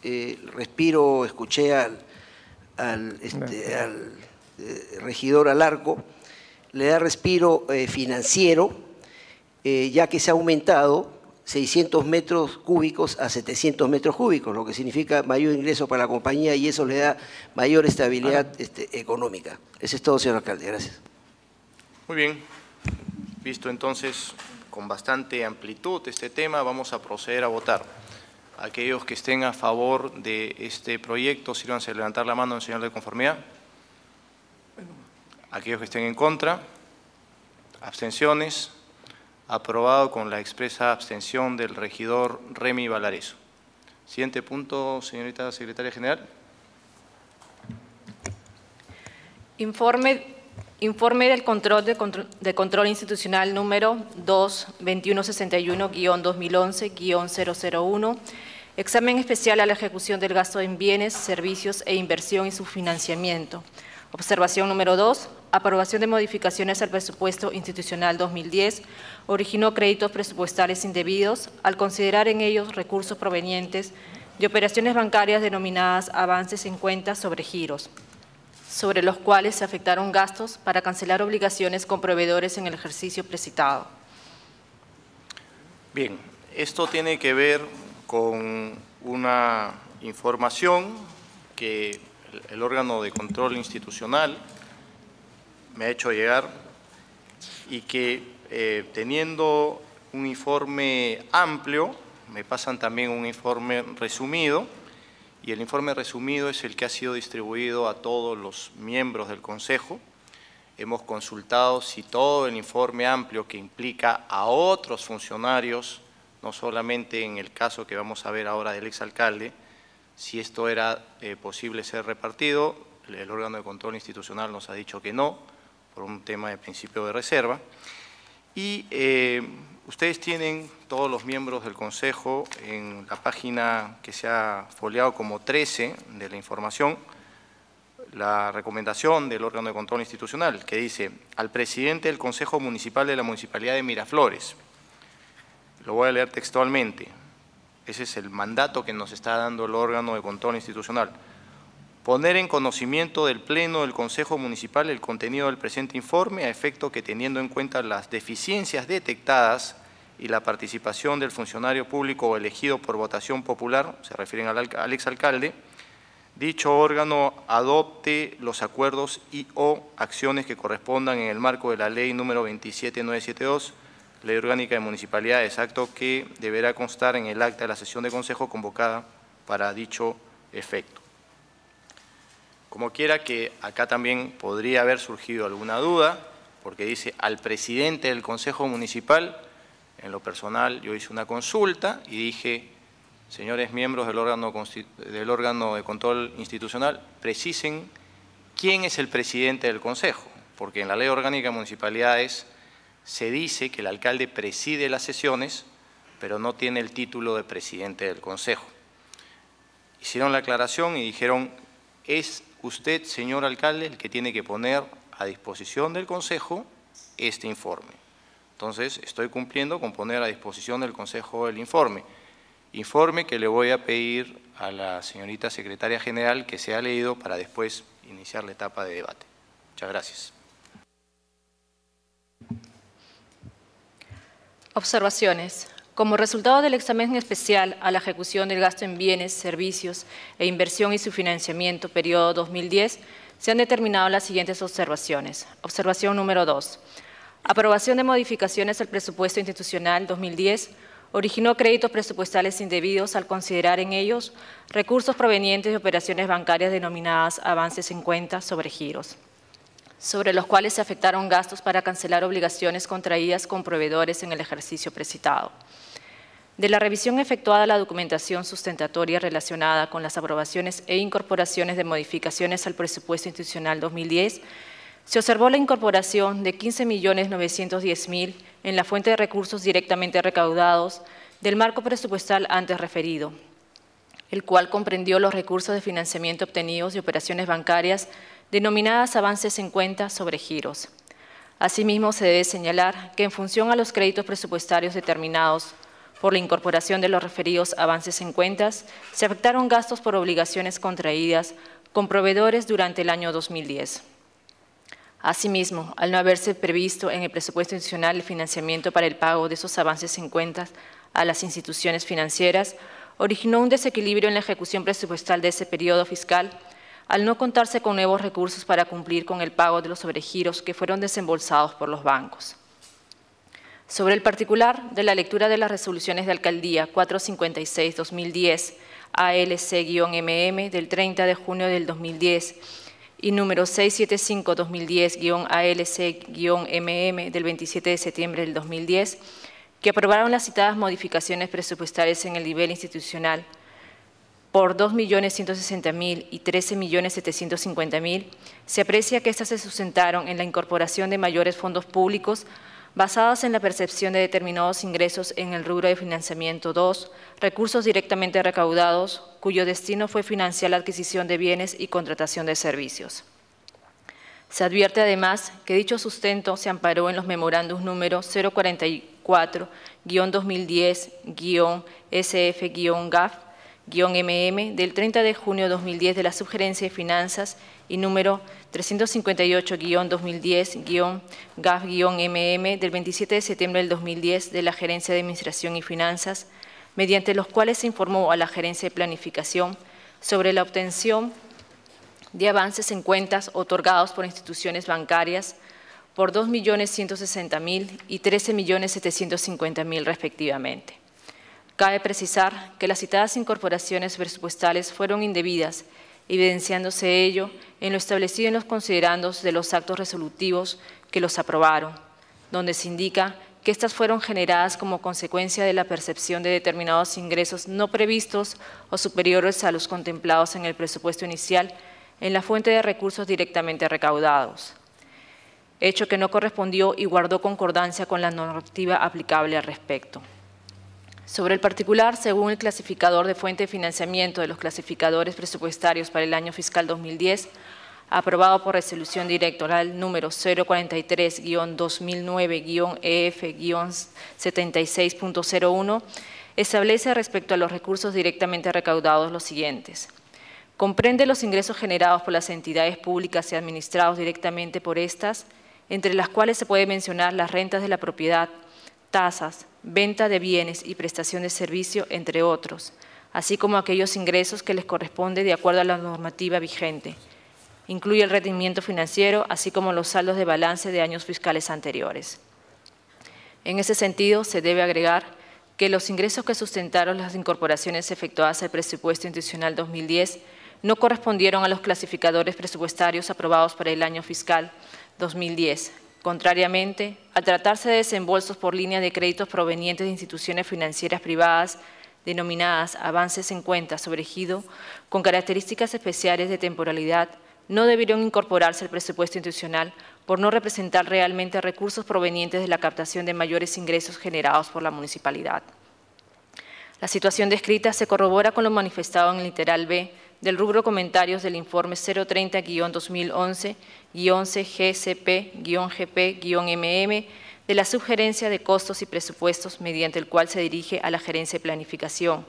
eh, respiro escuché al, al, este, al eh, regidor Alarco, le da respiro eh, financiero, eh, ya que se ha aumentado seiscientos metros cúbicos a setecientos metros cúbicos, lo que significa mayor ingreso para la compañía y eso le da mayor estabilidad este, económica. Eso es todo, señor alcalde. Gracias. Muy bien. Visto entonces con bastante amplitud este tema, vamos a proceder a votar. Aquellos que estén a favor de este proyecto, sírvanse de levantar la mano en señal de conformidad. Aquellos que estén en contra, abstenciones. Aprobado con la expresa abstención del regidor Remy Balarezo. Siguiente punto, señorita secretaria general. Informe. Informe del control de control, de control institucional número dos guion veintiuno sesenta y uno guion dos mil once guion cero cero uno, examen especial a la ejecución del gasto en bienes, servicios e inversión y su financiamiento. Observación número dos, aprobación de modificaciones al presupuesto institucional dos mil diez, originó créditos presupuestales indebidos al considerar en ellos recursos provenientes de operaciones bancarias denominadas avances en cuentas sobre giros, sobre los cuales se afectaron gastos para cancelar obligaciones con proveedores en el ejercicio precitado. Bien, esto tiene que ver con una información que el órgano de control institucional me ha hecho llegar y que eh, teniendo un informe amplio, me pasan también un informe resumido, y el informe resumido es el que ha sido distribuido a todos los miembros del Consejo. Hemos consultado si todo el informe amplio que implica a otros funcionarios, no solamente en el caso que vamos a ver ahora del exalcalde, si esto era eh, posible ser repartido. El órgano de control institucional nos ha dicho que no, por un tema de principio de reserva. Y eh, ustedes tienen, todos los miembros del Consejo, en la página que se ha foliado como trece de la información, la recomendación del órgano de control institucional, que dice al presidente del Consejo Municipal de la Municipalidad de Miraflores. Lo voy a leer textualmente. Ese es el mandato que nos está dando el órgano de control institucional. Poner en conocimiento del Pleno del Consejo Municipal el contenido del presente informe a efecto que, teniendo en cuenta las deficiencias detectadas y la participación del funcionario público elegido por votación popular, se refieren al, al exalcalde, dicho órgano adopte los acuerdos y o acciones que correspondan en el marco de la Ley número veintisiete mil novecientos setenta y dos, Ley Orgánica de Municipalidades, acto que deberá constar en el acta de la sesión de consejo convocada para dicho efecto. Como quiera que acá también podría haber surgido alguna duda, porque dice al presidente del Consejo Municipal. En lo personal, yo hice una consulta y dije, señores miembros del órgano, del órgano de control institucional, precisen quién es el presidente del Consejo, porque en la Ley Orgánica de Municipalidades se dice que el alcalde preside las sesiones, pero no tiene el título de presidente del Consejo. Hicieron la aclaración y dijeron, es usted, señor alcalde, el que tiene que poner a disposición del Consejo este informe. Entonces, estoy cumpliendo con poner a disposición del Consejo el informe. Informe que le voy a pedir a la señorita secretaria general que sea leído para después iniciar la etapa de debate. Muchas gracias. Observaciones. Como resultado del examen especial a la ejecución del gasto en bienes, servicios e inversión y su financiamiento, periodo dos mil diez, se han determinado las siguientes observaciones. Observación número dos. Aprobación de modificaciones al presupuesto institucional dos mil diez originó créditos presupuestales indebidos al considerar en ellos recursos provenientes de operaciones bancarias denominadas avances en cuenta sobre giros, sobre los cuales se afectaron gastos para cancelar obligaciones contraídas con proveedores en el ejercicio precitado. De la revisión efectuada a la documentación sustentatoria relacionada con las aprobaciones e incorporaciones de modificaciones al presupuesto institucional dos mil diez, se observó la incorporación de quince millones novecientos diez mil en la fuente de recursos directamente recaudados del marco presupuestal antes referido, el cual comprendió los recursos de financiamiento obtenidos de operaciones bancarias denominadas avances en cuenta sobre giros. Asimismo, se debe señalar que en función a los créditos presupuestarios determinados por la incorporación de los referidos avances en cuentas, se afectaron gastos por obligaciones contraídas con proveedores durante el año dos mil diez. Asimismo, al no haberse previsto en el presupuesto institucional el financiamiento para el pago de esos avances en cuentas a las instituciones financieras, originó un desequilibrio en la ejecución presupuestal de ese periodo fiscal, al no contarse con nuevos recursos para cumplir con el pago de los sobregiros que fueron desembolsados por los bancos. Sobre el particular de la lectura de las resoluciones de Alcaldía cuatrocientos cincuenta y seis guión dos mil diez, A L C guión M M del treinta de junio del dos mil diez, y número seiscientos setenta y cinco guión dos mil diez guión A L C guión M M del veintisiete de septiembre del dos mil diez, que aprobaron las citadas modificaciones presupuestarias en el nivel institucional por dos millones ciento sesenta mil y trece millones setecientos cincuenta mil, se aprecia que estas se sustentaron en la incorporación de mayores fondos públicos basadas en la percepción de determinados ingresos en el rubro de financiamiento dos, recursos directamente recaudados, cuyo destino fue financiar la adquisición de bienes y contratación de servicios. Se advierte además que dicho sustento se amparó en los memorándums número cero cuarenta y cuatro guión dos mil diez guión S F guión G A F guión M M del treinta de junio de dos mil diez de la Subgerencia de Finanzas y número trescientos cincuenta y ocho guión dos mil diez guión G A F guión M M del veintisiete de septiembre del dos mil diez de la Gerencia de Administración y Finanzas, mediante los cuales se informó a la Gerencia de Planificación sobre la obtención de avances en cuentas otorgados por instituciones bancarias por dos millones ciento sesenta mil y trece millones setecientos cincuenta mil respectivamente. Cabe precisar que las citadas incorporaciones presupuestales fueron indebidas, evidenciándose ello en lo establecido en los considerandos de los actos resolutivos que los aprobaron, donde se indica que estas fueron generadas como consecuencia de la percepción de determinados ingresos no previstos o superiores a los contemplados en el presupuesto inicial en la fuente de recursos directamente recaudados, hecho que no correspondió y guardó concordancia con la normativa aplicable al respecto. Sobre el particular, según el clasificador de fuente de financiamiento de los clasificadores presupuestarios para el año fiscal dos mil diez, aprobado por resolución directoral número cero cuarenta y tres guión dos mil nueve guión E F guión setenta y seis punto cero uno, establece respecto a los recursos directamente recaudados los siguientes. Comprende los ingresos generados por las entidades públicas y administrados directamente por estas, entre las cuales se puede mencionar las rentas de la propiedad, tasas, venta de bienes y prestación de servicio, entre otros, así como aquellos ingresos que les corresponde de acuerdo a la normativa vigente. Incluye el rendimiento financiero, así como los saldos de balance de años fiscales anteriores. En ese sentido, se debe agregar que los ingresos que sustentaron las incorporaciones efectuadas al presupuesto institucional dos mil diez no correspondieron a los clasificadores presupuestarios aprobados para el año fiscal dos mil diez. Contrariamente, al tratarse de desembolsos por línea de créditos provenientes de instituciones financieras privadas denominadas avances en cuenta sobre ejido, con características especiales de temporalidad, no debieron incorporarse al presupuesto institucional por no representar realmente recursos provenientes de la captación de mayores ingresos generados por la municipalidad. La situación descrita se corrobora con lo manifestado en el literal B del rubro comentarios del informe cero treinta guión dos mil once guión G C P guión G P guión M M de la Subgerencia de Costos y Presupuestos, mediante el cual se dirige a la Gerencia de Planificación,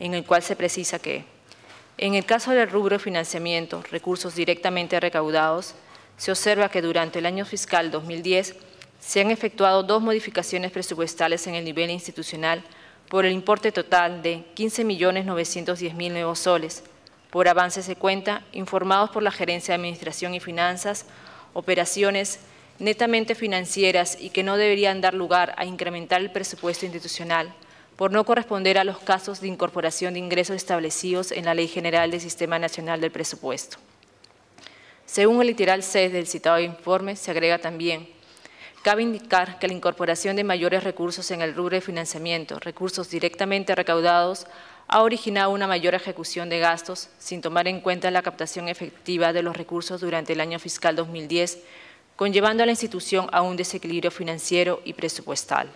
en el cual se precisa que, en el caso del rubro financiamiento, recursos directamente recaudados, se observa que durante el año fiscal dos mil diez se han efectuado dos modificaciones presupuestales en el nivel institucional por el importe total de quince millones novecientos diez mil nuevos soles, por avances de cuenta informados por la Gerencia de Administración y Finanzas, operaciones netamente financieras y que no deberían dar lugar a incrementar el presupuesto institucional por no corresponder a los casos de incorporación de ingresos establecidos en la Ley General del Sistema Nacional del Presupuesto. Según el literal C del citado informe, se agrega también, cabe indicar que la incorporación de mayores recursos en el rubro de financiamiento, recursos directamente recaudados, ha originado una mayor ejecución de gastos, sin tomar en cuenta la captación efectiva de los recursos durante el año fiscal dos mil diez, conllevando a la institución a un desequilibrio financiero y presupuestal.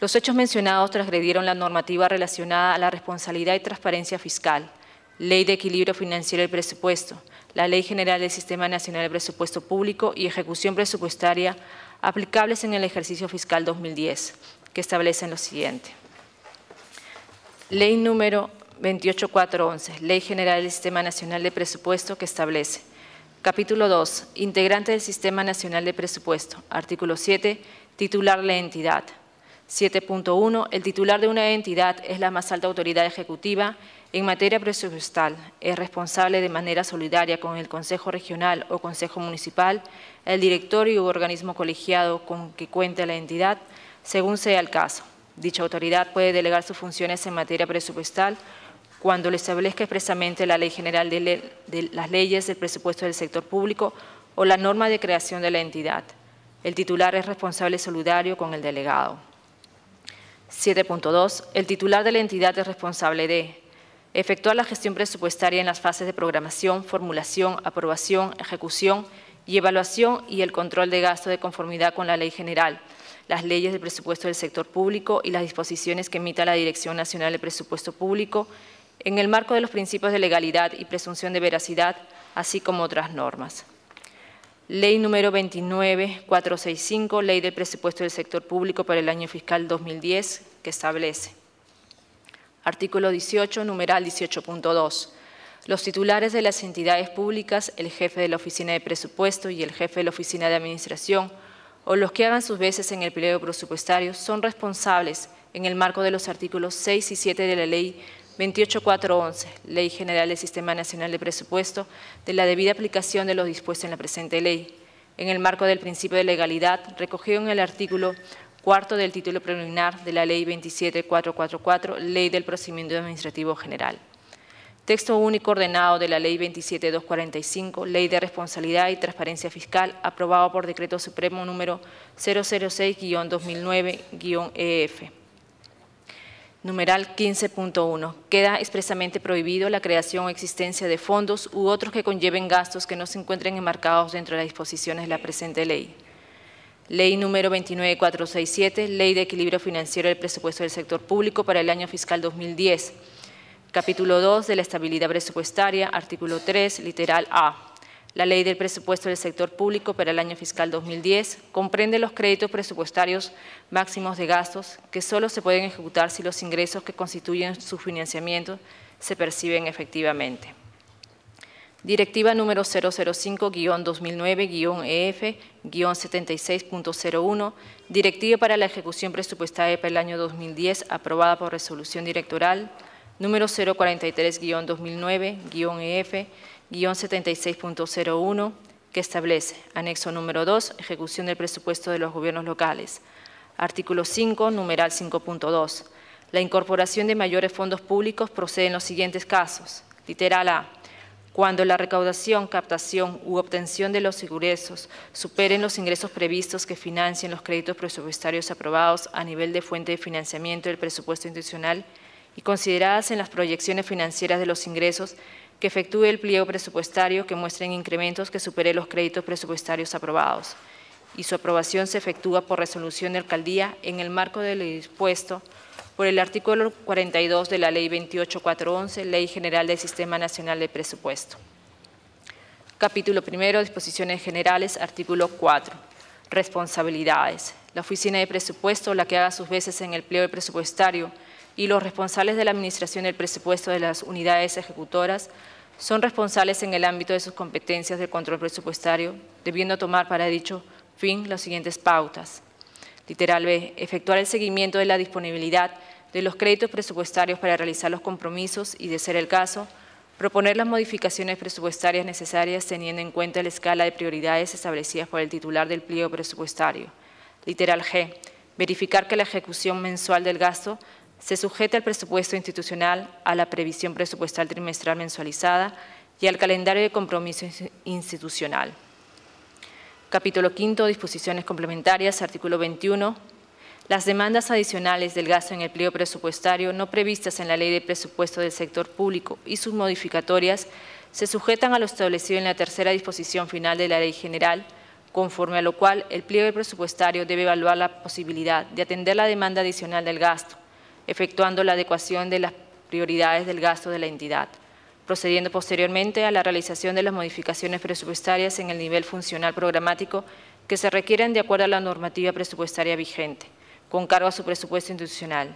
Los hechos mencionados transgredieron la normativa relacionada a la responsabilidad y transparencia fiscal, Ley de Equilibrio Financiero del Presupuesto, la Ley General del Sistema Nacional de Presupuesto Público y Ejecución Presupuestaria aplicables en el ejercicio fiscal dos mil diez, que establecen lo siguiente. Ley número veintiocho mil cuatrocientos once, Ley General del Sistema Nacional de Presupuesto, que establece Capítulo dos, Integrante del Sistema Nacional de Presupuesto, Artículo siete, Titular de la Entidad. siete punto uno, el titular de una entidad es la más alta autoridad ejecutiva en materia presupuestal, es responsable de manera solidaria con el Consejo Regional o Consejo Municipal, el directorio u organismo colegiado con que cuente la entidad, según sea el caso. Dicha autoridad puede delegar sus funciones en materia presupuestal cuando lo establezca expresamente la Ley General de, le de las Leyes del Presupuesto del Sector Público o la norma de creación de la entidad. El titular es responsable solidario con el delegado. siete punto dos. El titular de la entidad es responsable de efectuar la gestión presupuestaria en las fases de programación, formulación, aprobación, ejecución y evaluación y el control de gasto de conformidad con la Ley General, las leyes del presupuesto del sector público y las disposiciones que emita la Dirección Nacional de Presupuesto Público en el marco de los principios de legalidad y presunción de veracidad, así como otras normas. Ley número veintinueve mil cuatrocientos sesenta y cinco, Ley del Presupuesto del Sector Público para el año fiscal dos mil diez, que establece. Artículo dieciocho, numeral dieciocho punto dos. Los titulares de las entidades públicas, el jefe de la Oficina de Presupuesto y el jefe de la Oficina de Administración, o los que hagan sus veces en el periodo presupuestario, son responsables en el marco de los artículos seis y siete de la Ley veintiocho mil cuatrocientos once, Ley General del Sistema Nacional de Presupuesto, de la debida aplicación de lo dispuesto en la presente ley, en el marco del principio de legalidad recogido en el artículo cuarto del título preliminar de la Ley veintisiete mil cuatrocientos cuarenta y cuatro, Ley del Procedimiento Administrativo General. Texto único ordenado de la Ley veintisiete mil doscientos cuarenta y cinco, Ley de Responsabilidad y Transparencia Fiscal, aprobado por Decreto Supremo número cero cero seis guión dos mil nueve guión E F. Numeral quince punto uno. Queda expresamente prohibido la creación o existencia de fondos u otros que conlleven gastos que no se encuentren enmarcados dentro de las disposiciones de la presente ley. Ley número veintinueve mil cuatrocientos sesenta y siete, Ley de Equilibrio Financiero del Presupuesto del Sector Público para el año fiscal dos mil diez. Capítulo dos de la Estabilidad Presupuestaria, artículo tres, literal A. La Ley del Presupuesto del Sector Público para el año fiscal dos mil diez comprende los créditos presupuestarios máximos de gastos que solo se pueden ejecutar si los ingresos que constituyen su financiamiento se perciben efectivamente. Directiva número cero cero cinco guión dos mil nueve guión E F guión setenta y seis punto cero uno, Directiva para la Ejecución Presupuestaria para el año dos mil diez, aprobada por Resolución Directoral número cero cuarenta y tres guión dos mil nueve guión E F guión setenta y seis punto cero uno, que establece anexo número dos, ejecución del presupuesto de los gobiernos locales. Artículo cinco, numeral cinco punto dos. La incorporación de mayores fondos públicos procede en los siguientes casos. Literal A. Cuando la recaudación, captación u obtención de los ingresos superen los ingresos previstos que financien los créditos presupuestarios aprobados a nivel de fuente de financiamiento del presupuesto institucional y consideradas en las proyecciones financieras de los ingresos que efectúe el pliego presupuestario que muestren incrementos que superen los créditos presupuestarios aprobados, y su aprobación se efectúa por resolución de alcaldía en el marco de lo dispuesto por el artículo cuarenta y dos de la Ley veintiocho mil cuatrocientos once, Ley General del Sistema Nacional de Presupuesto. Capítulo primero, disposiciones generales, artículo cuatro, responsabilidades. La Oficina de Presupuesto, la que haga sus veces en el pliego presupuestario, y los responsables de la administración del presupuesto de las unidades ejecutoras son responsables en el ámbito de sus competencias del control presupuestario, debiendo tomar para dicho fin las siguientes pautas. Literal B. Efectuar el seguimiento de la disponibilidad de los créditos presupuestarios para realizar los compromisos y, de ser el caso, proponer las modificaciones presupuestarias necesarias teniendo en cuenta la escala de prioridades establecidas por el titular del pliego presupuestario. Literal G. Verificar que la ejecución mensual del gasto se sujeta al presupuesto institucional, a la previsión presupuestal trimestral mensualizada y al calendario de compromiso institucional. Capítulo quinto, disposiciones complementarias, artículo veintiuno. Las demandas adicionales del gasto en el pliego presupuestario no previstas en la Ley de Presupuesto del Sector Público y sus modificatorias se sujetan a lo establecido en la tercera disposición final de la Ley General, conforme a lo cual el pliego presupuestario debe evaluar la posibilidad de atender la demanda adicional del gasto, efectuando la adecuación de las prioridades del gasto de la entidad, procediendo posteriormente a la realización de las modificaciones presupuestarias en el nivel funcional programático que se requieran de acuerdo a la normativa presupuestaria vigente, con cargo a su presupuesto institucional.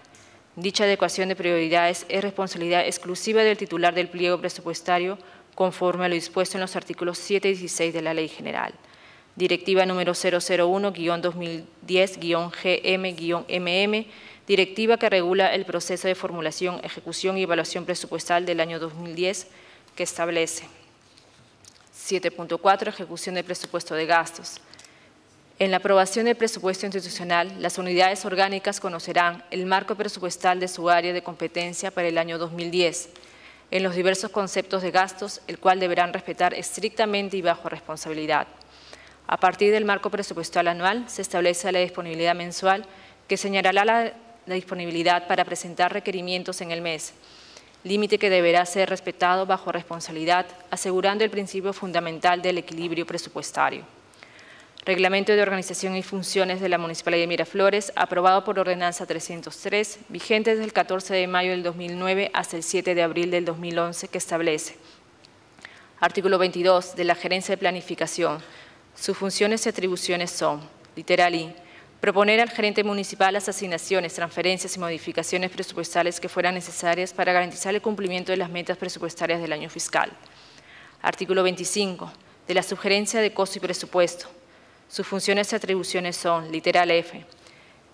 Dicha adecuación de prioridades es responsabilidad exclusiva del titular del pliego presupuestario, conforme a lo dispuesto en los artículos siete y dieciséis de la Ley General. Directiva número cero cero uno guión dos mil diez guión G M guión M M, Directiva que regula el proceso de formulación, ejecución y evaluación presupuestal del año dos mil diez, que establece siete punto cuatro. Ejecución del presupuesto de gastos. En la aprobación del presupuesto institucional, las unidades orgánicas conocerán el marco presupuestal de su área de competencia para el año dos mil diez, en los diversos conceptos de gastos, el cual deberán respetar estrictamente y bajo responsabilidad. A partir del marco presupuestal anual, se establece la disponibilidad mensual que señalará la la disponibilidad para presentar requerimientos en el mes, límite que deberá ser respetado bajo responsabilidad, asegurando el principio fundamental del equilibrio presupuestario. Reglamento de organización y funciones de la Municipalidad de Miraflores, aprobado por ordenanza trescientos tres, vigente desde el catorce de mayo del dos mil nueve hasta el siete de abril del dos mil once, que establece. Artículo veintidós de la Gerencia de Planificación. Sus funciones y atribuciones son, literal I, proponer al gerente municipal las asignaciones, transferencias y modificaciones presupuestales que fueran necesarias para garantizar el cumplimiento de las metas presupuestarias del año fiscal. Artículo veinticinco. De la sugerencia de costo y presupuesto. Sus funciones y atribuciones son, literal F,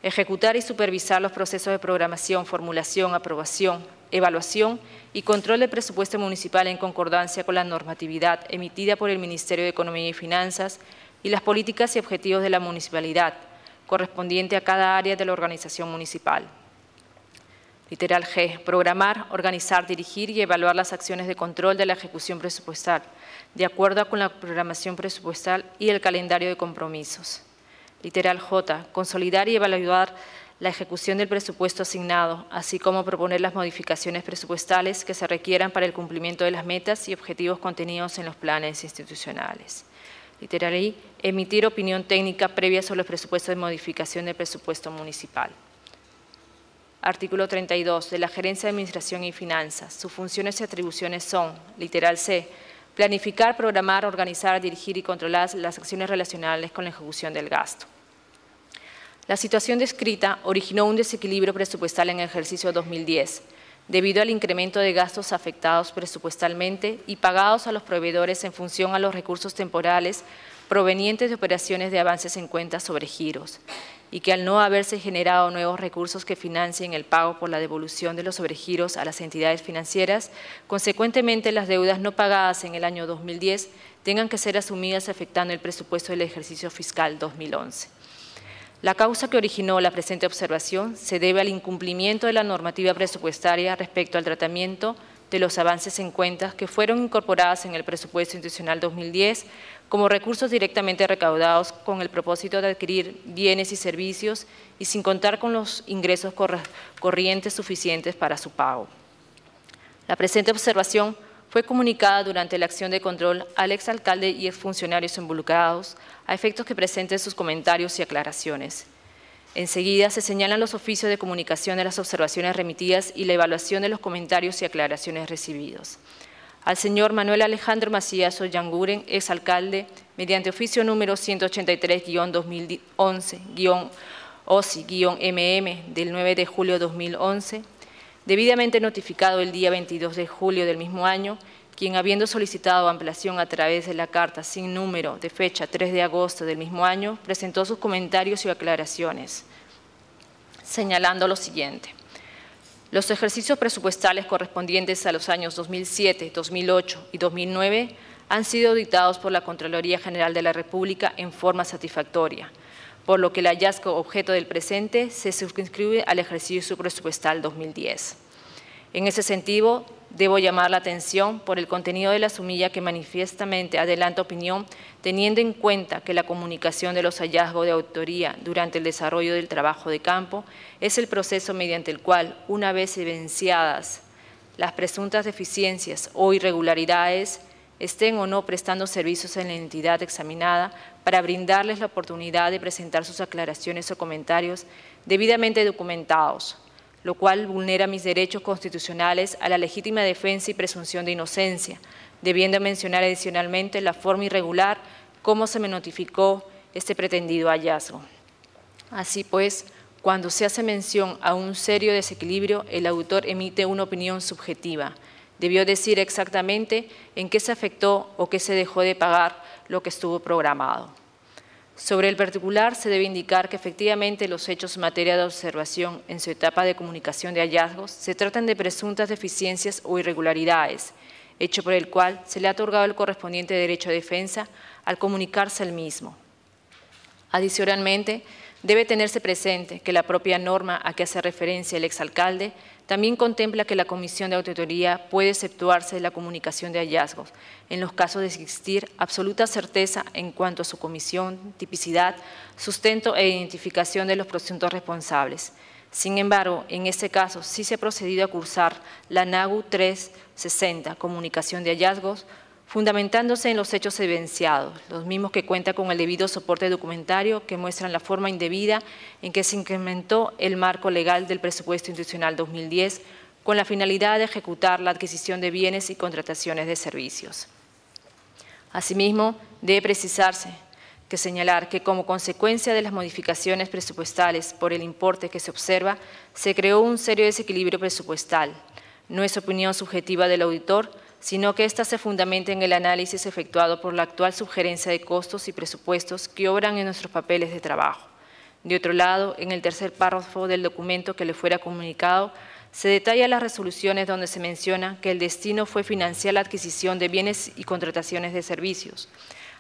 ejecutar y supervisar los procesos de programación, formulación, aprobación, evaluación y control del presupuesto municipal en concordancia con la normatividad emitida por el Ministerio de Economía y Finanzas y las políticas y objetivos de la municipalidad, correspondiente a cada área de la organización municipal. Literal G. Programar, organizar, dirigir y evaluar las acciones de control de la ejecución presupuestal, de acuerdo con la programación presupuestal y el calendario de compromisos. Literal J. Consolidar y evaluar la ejecución del presupuesto asignado, así como proponer las modificaciones presupuestales que se requieran para el cumplimiento de las metas y objetivos contenidos en los planes institucionales. Literal I, emitir opinión técnica previa sobre los presupuestos de modificación del presupuesto municipal. Artículo treinta y dos de la Gerencia de Administración y Finanzas. Sus funciones y atribuciones son, literal C, planificar, programar, organizar, dirigir y controlar las acciones relacionadas con la ejecución del gasto. La situación descrita originó un desequilibrio presupuestal en el ejercicio dos mil diez, debido al incremento de gastos afectados presupuestalmente y pagados a los proveedores en función a los recursos temporales provenientes de operaciones de avances en cuentas sobre giros, y que al no haberse generado nuevos recursos que financien el pago por la devolución de los sobregiros a las entidades financieras, consecuentemente las deudas no pagadas en el año dos mil diez tengan que ser asumidas afectando el presupuesto del ejercicio fiscal dos mil once. La causa que originó la presente observación se debe al incumplimiento de la normativa presupuestaria respecto al tratamiento de los avances en cuentas que fueron incorporadas en el presupuesto institucional dos mil diez como recursos directamente recaudados con el propósito de adquirir bienes y servicios y sin contar con los ingresos corrientes suficientes para su pago. La presente observación fue comunicada durante la acción de control al exalcalde y exfuncionarios involucrados, a efectos que presenten sus comentarios y aclaraciones. Enseguida se señalan los oficios de comunicación de las observaciones remitidas y la evaluación de los comentarios y aclaraciones recibidos. Al señor Manuel Alejandro Macías Oyanguren, exalcalde, mediante oficio número ciento ochenta y tres guión dos mil once guión O S I guión M M del nueve de julio de dos mil once, debidamente notificado el día veintidós de julio del mismo año, quien habiendo solicitado ampliación a través de la carta sin número de fecha tres de agosto del mismo año, presentó sus comentarios y aclaraciones, señalando lo siguiente. Los ejercicios presupuestales correspondientes a los años dos mil siete, dos mil ocho y dos mil nueve han sido auditados por la Contraloría General de la República en forma satisfactoria, por lo que el hallazgo objeto del presente se circunscribe al ejercicio presupuestal dos mil diez. En ese sentido, debo llamar la atención por el contenido de la sumilla que manifiestamente adelanta opinión, teniendo en cuenta que la comunicación de los hallazgos de autoría durante el desarrollo del trabajo de campo es el proceso mediante el cual, una vez evidenciadas las presuntas deficiencias o irregularidades, estén o no prestando servicios en la entidad examinada para brindarles la oportunidad de presentar sus aclaraciones o comentarios debidamente documentados, lo cual vulnera mis derechos constitucionales a la legítima defensa y presunción de inocencia, debiendo mencionar adicionalmente la forma irregular cómo se me notificó este pretendido hallazgo. Así pues, cuando se hace mención a un serio desequilibrio, el autor emite una opinión subjetiva. Debió decir exactamente en qué se afectó o qué se dejó de pagar lo que estuvo programado. Sobre el particular, se debe indicar que efectivamente los hechos en materia de observación en su etapa de comunicación de hallazgos se tratan de presuntas deficiencias o irregularidades, hecho por el cual se le ha otorgado el correspondiente derecho de defensa al comunicarse el mismo. Adicionalmente, debe tenerse presente que la propia norma a que hace referencia el exalcalde también contempla que la comisión de auditoría puede exceptuarse de la comunicación de hallazgos en los casos de existir absoluta certeza en cuanto a su comisión, tipicidad, sustento e identificación de los presuntos responsables. Sin embargo, en este caso sí se ha procedido a cursar la NAGU trescientos sesenta, comunicación de hallazgos, fundamentándose en los hechos evidenciados, los mismos que cuentan con el debido soporte documentario que muestran la forma indebida en que se incrementó el marco legal del presupuesto institucional dos mil diez con la finalidad de ejecutar la adquisición de bienes y contrataciones de servicios. Asimismo, debe precisarse que señalar que como consecuencia de las modificaciones presupuestales por el importe que se observa, se creó un serio desequilibrio presupuestal. No es opinión subjetiva del auditor, sino que ésta se fundamenta en el análisis efectuado por la actual sugerencia de costos y presupuestos que obran en nuestros papeles de trabajo. De otro lado, en el tercer párrafo del documento que le fuera comunicado, se detalla las resoluciones donde se menciona que el destino fue financiar la adquisición de bienes y contrataciones de servicios.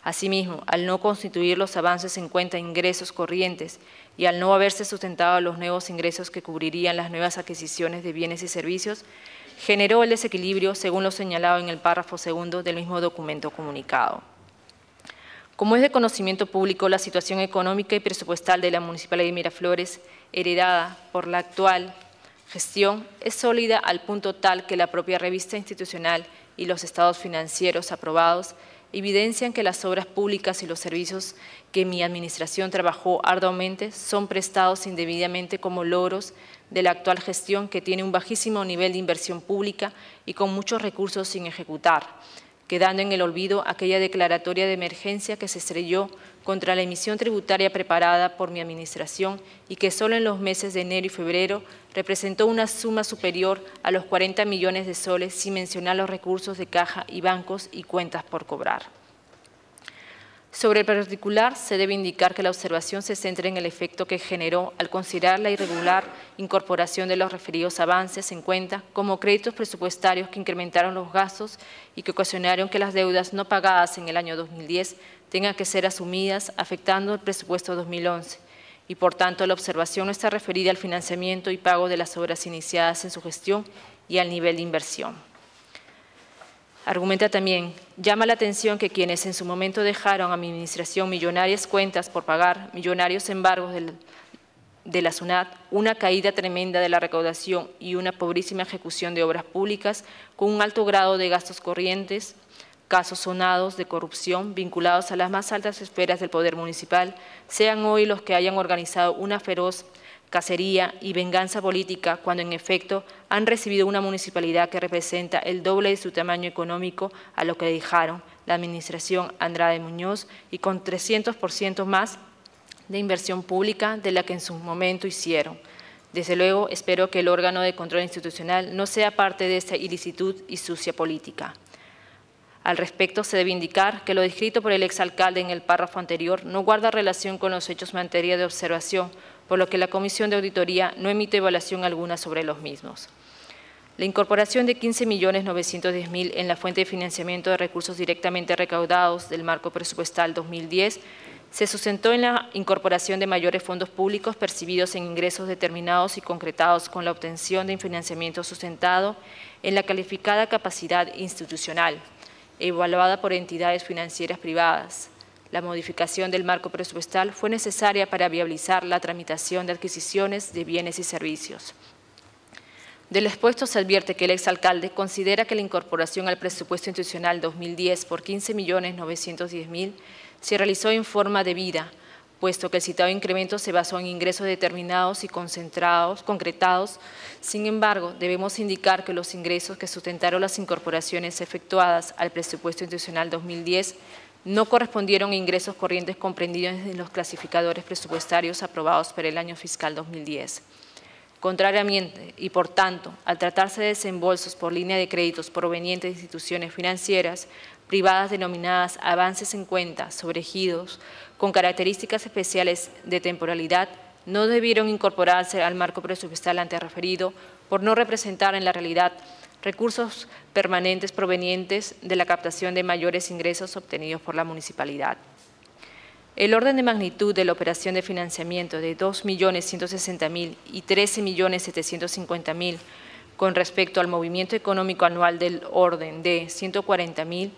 Asimismo, al no constituir los avances en cuenta ingresos corrientes y al no haberse sustentado los nuevos ingresos que cubrirían las nuevas adquisiciones de bienes y servicios, generó el desequilibrio según lo señalado en el párrafo segundo del mismo documento comunicado. Como es de conocimiento público, la situación económica y presupuestal de la Municipalidad de Miraflores, heredada por la actual gestión, es sólida al punto tal que la propia revista institucional y los estados financieros aprobados evidencian que las obras públicas y los servicios que mi administración trabajó arduamente son prestados indebidamente como logros de la actual gestión que tiene un bajísimo nivel de inversión pública y con muchos recursos sin ejecutar, quedando en el olvido aquella declaratoria de emergencia que se estrelló contra la emisión tributaria preparada por mi administración y que solo en los meses de enero y febrero representó una suma superior a los cuarenta millones de soles, sin mencionar los recursos de caja y bancos y cuentas por cobrar. Sobre el particular, se debe indicar que la observación se centra en el efecto que generó al considerar la irregular incorporación de los referidos avances en cuenta como créditos presupuestarios que incrementaron los gastos y que ocasionaron que las deudas no pagadas en el año dos mil diez tengan que ser asumidas, afectando el presupuesto dos mil once, y por tanto la observación no está referida al financiamiento y pago de las obras iniciadas en su gestión y al nivel de inversión. Argumenta también, llama la atención que quienes en su momento dejaron a mi administración millonarias cuentas por pagar, millonarios embargos del, de la SUNAT, una caída tremenda de la recaudación y una pobrísima ejecución de obras públicas con un alto grado de gastos corrientes, casos sonados de corrupción vinculados a las más altas esferas del poder municipal, sean hoy los que hayan organizado una feroz cacería y venganza política, cuando en efecto han recibido una municipalidad que representa el doble de su tamaño económico a lo que dejaron la administración Andrade Muñoz y con trescientos por ciento más de inversión pública de la que en su momento hicieron. Desde luego, espero que el órgano de control institucional no sea parte de esta ilícitud y sucia política. Al respecto, se debe indicar que lo descrito por el exalcalde en el párrafo anterior no guarda relación con los hechos en materia de observación, por lo que la Comisión de Auditoría no emite evaluación alguna sobre los mismos. La incorporación de quince millones novecientos diez mil en la fuente de financiamiento de recursos directamente recaudados del marco presupuestal dos mil diez se sustentó en la incorporación de mayores fondos públicos percibidos en ingresos determinados y concretados con la obtención de financiamiento sustentado en la calificada capacidad institucional, evaluada por entidades financieras privadas. La modificación del marco presupuestal fue necesaria para viabilizar la tramitación de adquisiciones de bienes y servicios. De lo expuesto se advierte que el exalcalde considera que la incorporación al presupuesto institucional dos mil diez por quince millones novecientos diez mil se realizó en forma debida, puesto que el citado incremento se basó en ingresos determinados y concentrados, concretados. Sin embargo, debemos indicar que los ingresos que sustentaron las incorporaciones efectuadas al presupuesto institucional dos mil diez no correspondieron a ingresos corrientes comprendidos en los clasificadores presupuestarios aprobados para el año fiscal dos mil diez. Contrariamente, y por tanto, al tratarse de desembolsos por línea de créditos provenientes de instituciones financieras privadas denominadas avances en cuenta sobregidos con características especiales de temporalidad, no debieron incorporarse al marco presupuestal ante referido por no representar en la realidad recursos permanentes provenientes de la captación de mayores ingresos obtenidos por la municipalidad. El orden de magnitud de la operación de financiamiento de dos millones ciento sesenta mil y trece millones setecientos cincuenta mil con respecto al movimiento económico anual del orden de ciento cuarenta mil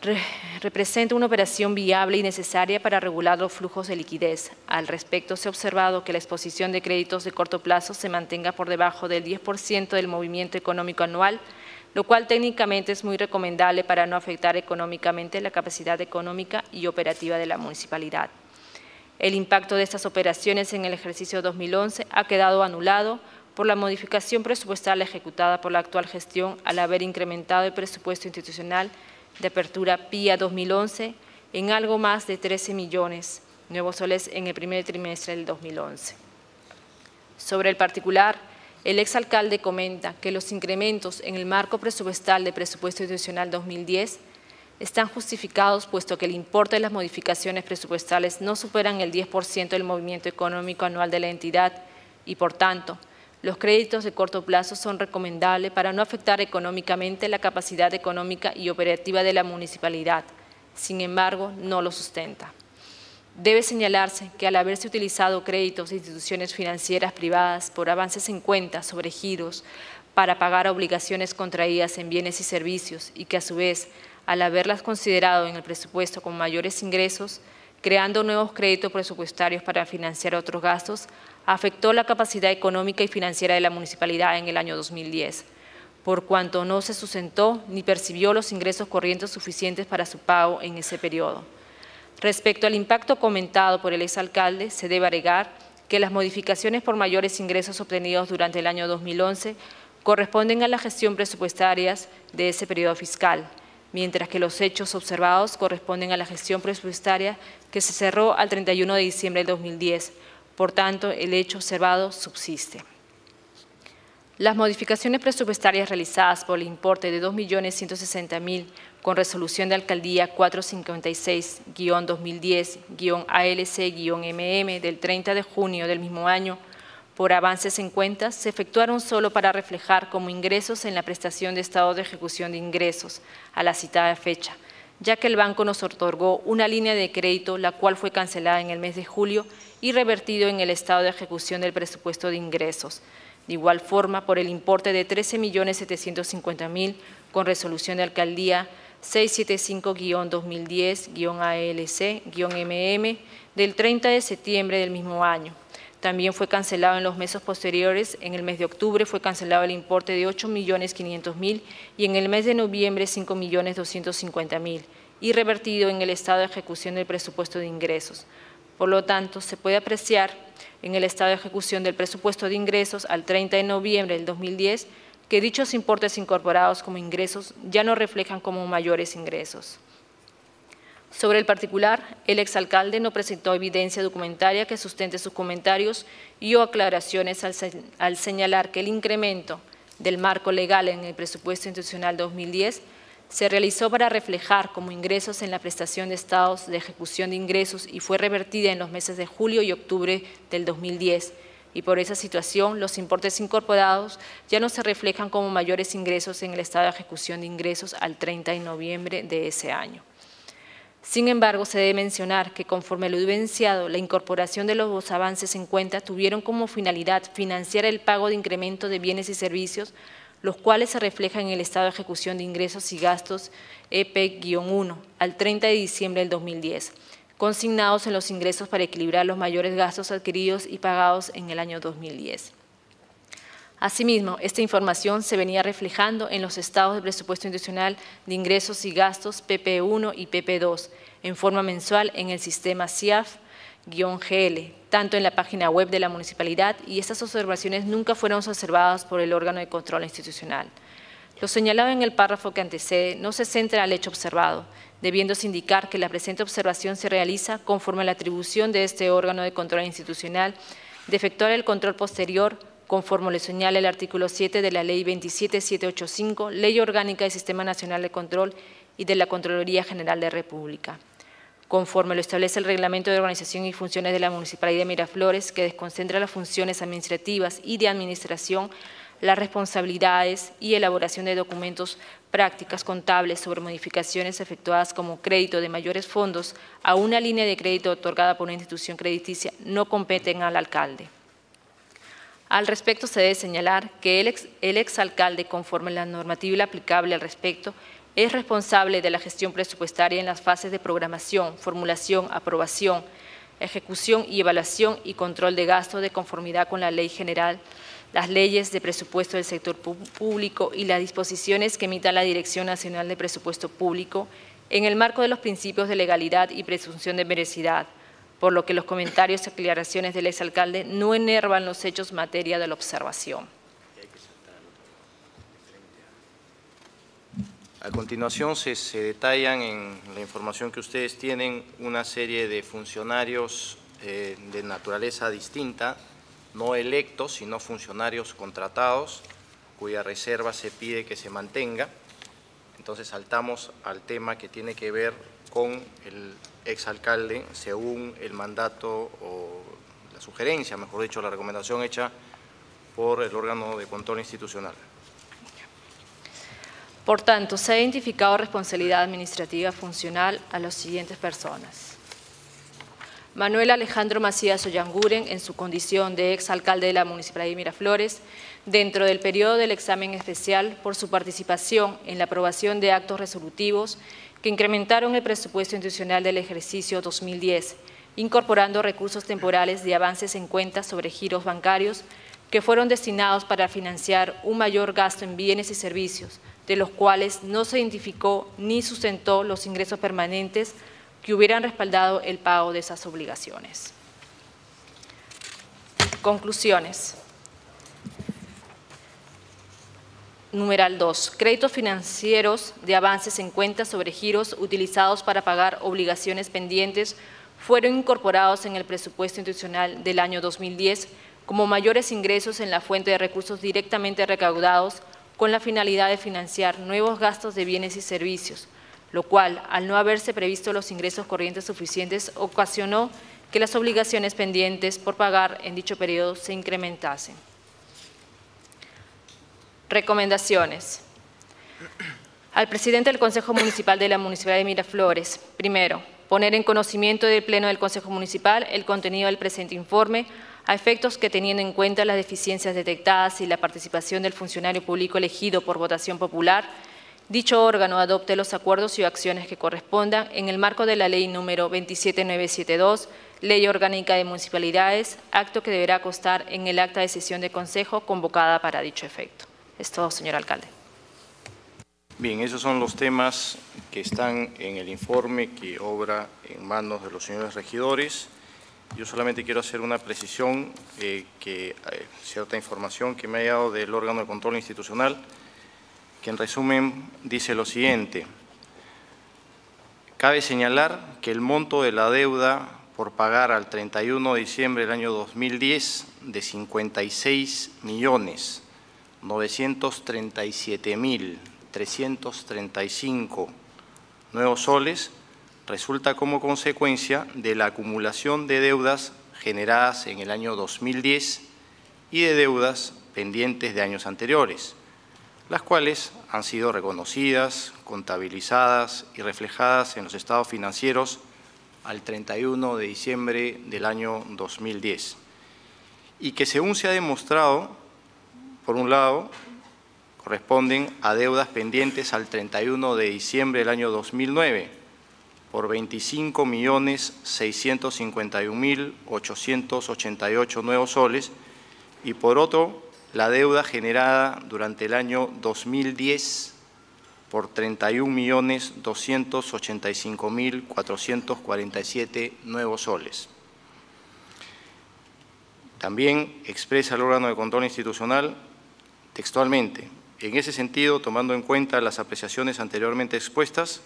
re representa una operación viable y necesaria para regular los flujos de liquidez. Al respecto, se ha observado que la exposición de créditos de corto plazo se mantenga por debajo del diez por ciento del movimiento económico anual, lo cual técnicamente es muy recomendable para no afectar económicamente la capacidad económica y operativa de la municipalidad. El impacto de estas operaciones en el ejercicio dos mil once ha quedado anulado por la modificación presupuestal ejecutada por la actual gestión al haber incrementado el presupuesto institucional de apertura P I A dos mil once en algo más de trece millones nuevos soles en el primer trimestre del dos mil once. Sobre el particular, el exalcalde comenta que los incrementos en el marco presupuestal de presupuesto institucional dos mil diez están justificados, puesto que el importe de las modificaciones presupuestales no superan el diez por ciento del movimiento económico anual de la entidad y, por tanto, los créditos de corto plazo son recomendables para no afectar económicamente la capacidad económica y operativa de la municipalidad. Sin embargo, no lo sustenta. Debe señalarse que al haberse utilizado créditos de instituciones financieras privadas por avances en cuentas sobre giros para pagar obligaciones contraídas en bienes y servicios y que a su vez, al haberlas considerado en el presupuesto con mayores ingresos, creando nuevos créditos presupuestarios para financiar otros gastos, afectó la capacidad económica y financiera de la municipalidad en el año dos mil diez, por cuanto no se sustentó ni percibió los ingresos corrientes suficientes para su pago en ese periodo. Respecto al impacto comentado por el exalcalde, se debe agregar que las modificaciones por mayores ingresos obtenidos durante el año dos mil once corresponden a la gestión presupuestaria de ese periodo fiscal, mientras que los hechos observados corresponden a la gestión presupuestaria que se cerró al treinta y uno de diciembre del dos mil diez. Por tanto, el hecho observado subsiste. Las modificaciones presupuestarias realizadas por el importe de dos millones ciento sesenta mil con resolución de Alcaldía cuatrocientos cincuenta y seis guión dos mil diez guión A L C guión M M del treinta de junio del mismo año por avances en cuentas se efectuaron solo para reflejar como ingresos en la prestación de estado de ejecución de ingresos a la citada fecha, ya que el banco nos otorgó una línea de crédito la cual fue cancelada en el mes de julio y revertido en el estado de ejecución del presupuesto de ingresos. De igual forma, por el importe de trece millones setecientos cincuenta mil con resolución de Alcaldía seiscientos setenta y cinco guión dos mil diez guión A L C guión M M del treinta de septiembre del mismo año. También fue cancelado en los meses posteriores. En el mes de octubre fue cancelado el importe de ocho millones quinientos mil y en el mes de noviembre cinco millones doscientos cincuenta mil y revertido en el estado de ejecución del presupuesto de ingresos. Por lo tanto, se puede apreciar en el estado de ejecución del presupuesto de ingresos al treinta de noviembre del dos mil diez que dichos importes incorporados como ingresos ya no reflejan como mayores ingresos. Sobre el particular, el exalcalde no presentó evidencia documentaria que sustente sus comentarios y o aclaraciones al, se al señalar que el incremento del marco legal en el presupuesto institucional dos mil diez se realizó para reflejar como ingresos en la prestación de estados de ejecución de ingresos y fue revertida en los meses de julio y octubre del dos mil diez. Y por esa situación, los importes incorporados ya no se reflejan como mayores ingresos en el estado de ejecución de ingresos al treinta de noviembre de ese año. Sin embargo, se debe mencionar que conforme lo evidenciado, la incorporación de los avances en cuenta tuvieron como finalidad financiar el pago de incremento de bienes y servicios, los cuales se reflejan en el estado de ejecución de ingresos y gastos E P uno al treinta de diciembre del dos mil diez, consignados en los ingresos para equilibrar los mayores gastos adquiridos y pagados en el año dos mil diez. Asimismo, esta información se venía reflejando en los estados de presupuesto institucional de ingresos y gastos P P uno y P P dos en forma mensual en el sistema C I A F guión G L, tanto en la página web de la municipalidad, y estas observaciones nunca fueron observadas por el órgano de control institucional. Lo señalado en el párrafo que antecede no se centra al hecho observado, debiéndose indicar que la presente observación se realiza conforme a la atribución de este órgano de control institucional de efectuar el control posterior conforme le señala el artículo siete de la Ley veintisiete mil setecientos ochenta y cinco, Ley Orgánica del Sistema Nacional de Control y de la Contraloría General de la República, conforme lo establece el Reglamento de Organización y Funciones de la Municipalidad de Miraflores, que desconcentra las funciones administrativas y de administración, las responsabilidades y elaboración de documentos, prácticas contables sobre modificaciones efectuadas como crédito de mayores fondos a una línea de crédito otorgada por una institución crediticia, no competen al alcalde. Al respecto, se debe señalar que el, ex, el exalcalde, conforme a la normativa aplicable al respecto, es responsable de la gestión presupuestaria en las fases de programación, formulación, aprobación, ejecución y evaluación y control de gasto de conformidad con la ley general, las leyes de presupuesto del sector público y las disposiciones que emita la Dirección Nacional de Presupuesto Público en el marco de los principios de legalidad y presunción de veracidad, por lo que los comentarios y aclaraciones del exalcalde no enervan los hechos en materia de la observación. A continuación se, se detallan en la información que ustedes tienen una serie de funcionarios eh, de naturaleza distinta, no electos, sino funcionarios contratados, cuya reserva se pide que se mantenga. Entonces saltamos al tema que tiene que ver con el exalcalde, según el mandato o la sugerencia, mejor dicho, la recomendación hecha por el órgano de control institucional. Por tanto, se ha identificado responsabilidad administrativa funcional a las siguientes personas. Manuel Alejandro Macías Oyanguren, en su condición de exalcalde de la Municipalidad de Miraflores, dentro del periodo del examen especial por su participación en la aprobación de actos resolutivos que incrementaron el presupuesto institucional del ejercicio dos mil diez, incorporando recursos temporales de avances en cuentas sobre giros bancarios que fueron destinados para financiar un mayor gasto en bienes y servicios, de los cuales no se identificó ni sustentó los ingresos permanentes que hubieran respaldado el pago de esas obligaciones. Conclusiones. Numeral dos. Créditos financieros de avances en cuentas sobre giros utilizados para pagar obligaciones pendientes fueron incorporados en el presupuesto institucional del año dos mil diez como mayores ingresos en la fuente de recursos directamente recaudados con la finalidad de financiar nuevos gastos de bienes y servicios, lo cual, al no haberse previsto los ingresos corrientes suficientes, ocasionó que las obligaciones pendientes por pagar en dicho periodo se incrementasen. Recomendaciones. Al presidente del Consejo Municipal de la Municipalidad de Miraflores, primero, poner en conocimiento del Pleno del Consejo Municipal el contenido del presente informe, a efectos que, teniendo en cuenta las deficiencias detectadas y la participación del funcionario público elegido por votación popular, dicho órgano adopte los acuerdos y acciones que correspondan en el marco de la Ley número veintisiete mil novecientos setenta y dos, Ley Orgánica de Municipalidades, acto que deberá constar en el acta de sesión de Consejo convocada para dicho efecto. Es todo, señor alcalde. Bien, esos son los temas que están en el informe que obra en manos de los señores regidores. Yo solamente quiero hacer una precisión, eh, que eh, cierta información que me ha llegado del órgano de control institucional, que en resumen dice lo siguiente. Cabe señalar que el monto de la deuda por pagar al treinta y uno de diciembre del año dos mil diez de cincuenta y seis millones novecientos treinta y siete mil trescientos treinta y cinco nuevos soles resulta como consecuencia de la acumulación de deudas generadas en el año dos mil diez y de deudas pendientes de años anteriores, las cuales han sido reconocidas, contabilizadas y reflejadas en los estados financieros al treinta y uno de diciembre del año dos mil diez, y que, según se ha demostrado, por un lado, corresponden a deudas pendientes al treinta y uno de diciembre del año dos mil nueve por veinticinco millones seiscientos cincuenta y un mil ochocientos ochenta y ocho nuevos soles, y por otro, la deuda generada durante el año dos mil diez por treinta y un millones doscientos ochenta y cinco mil cuatrocientos cuarenta y siete nuevos soles. También expresa el órgano de control institucional textualmente: en ese sentido, tomando en cuenta las apreciaciones anteriormente expuestas,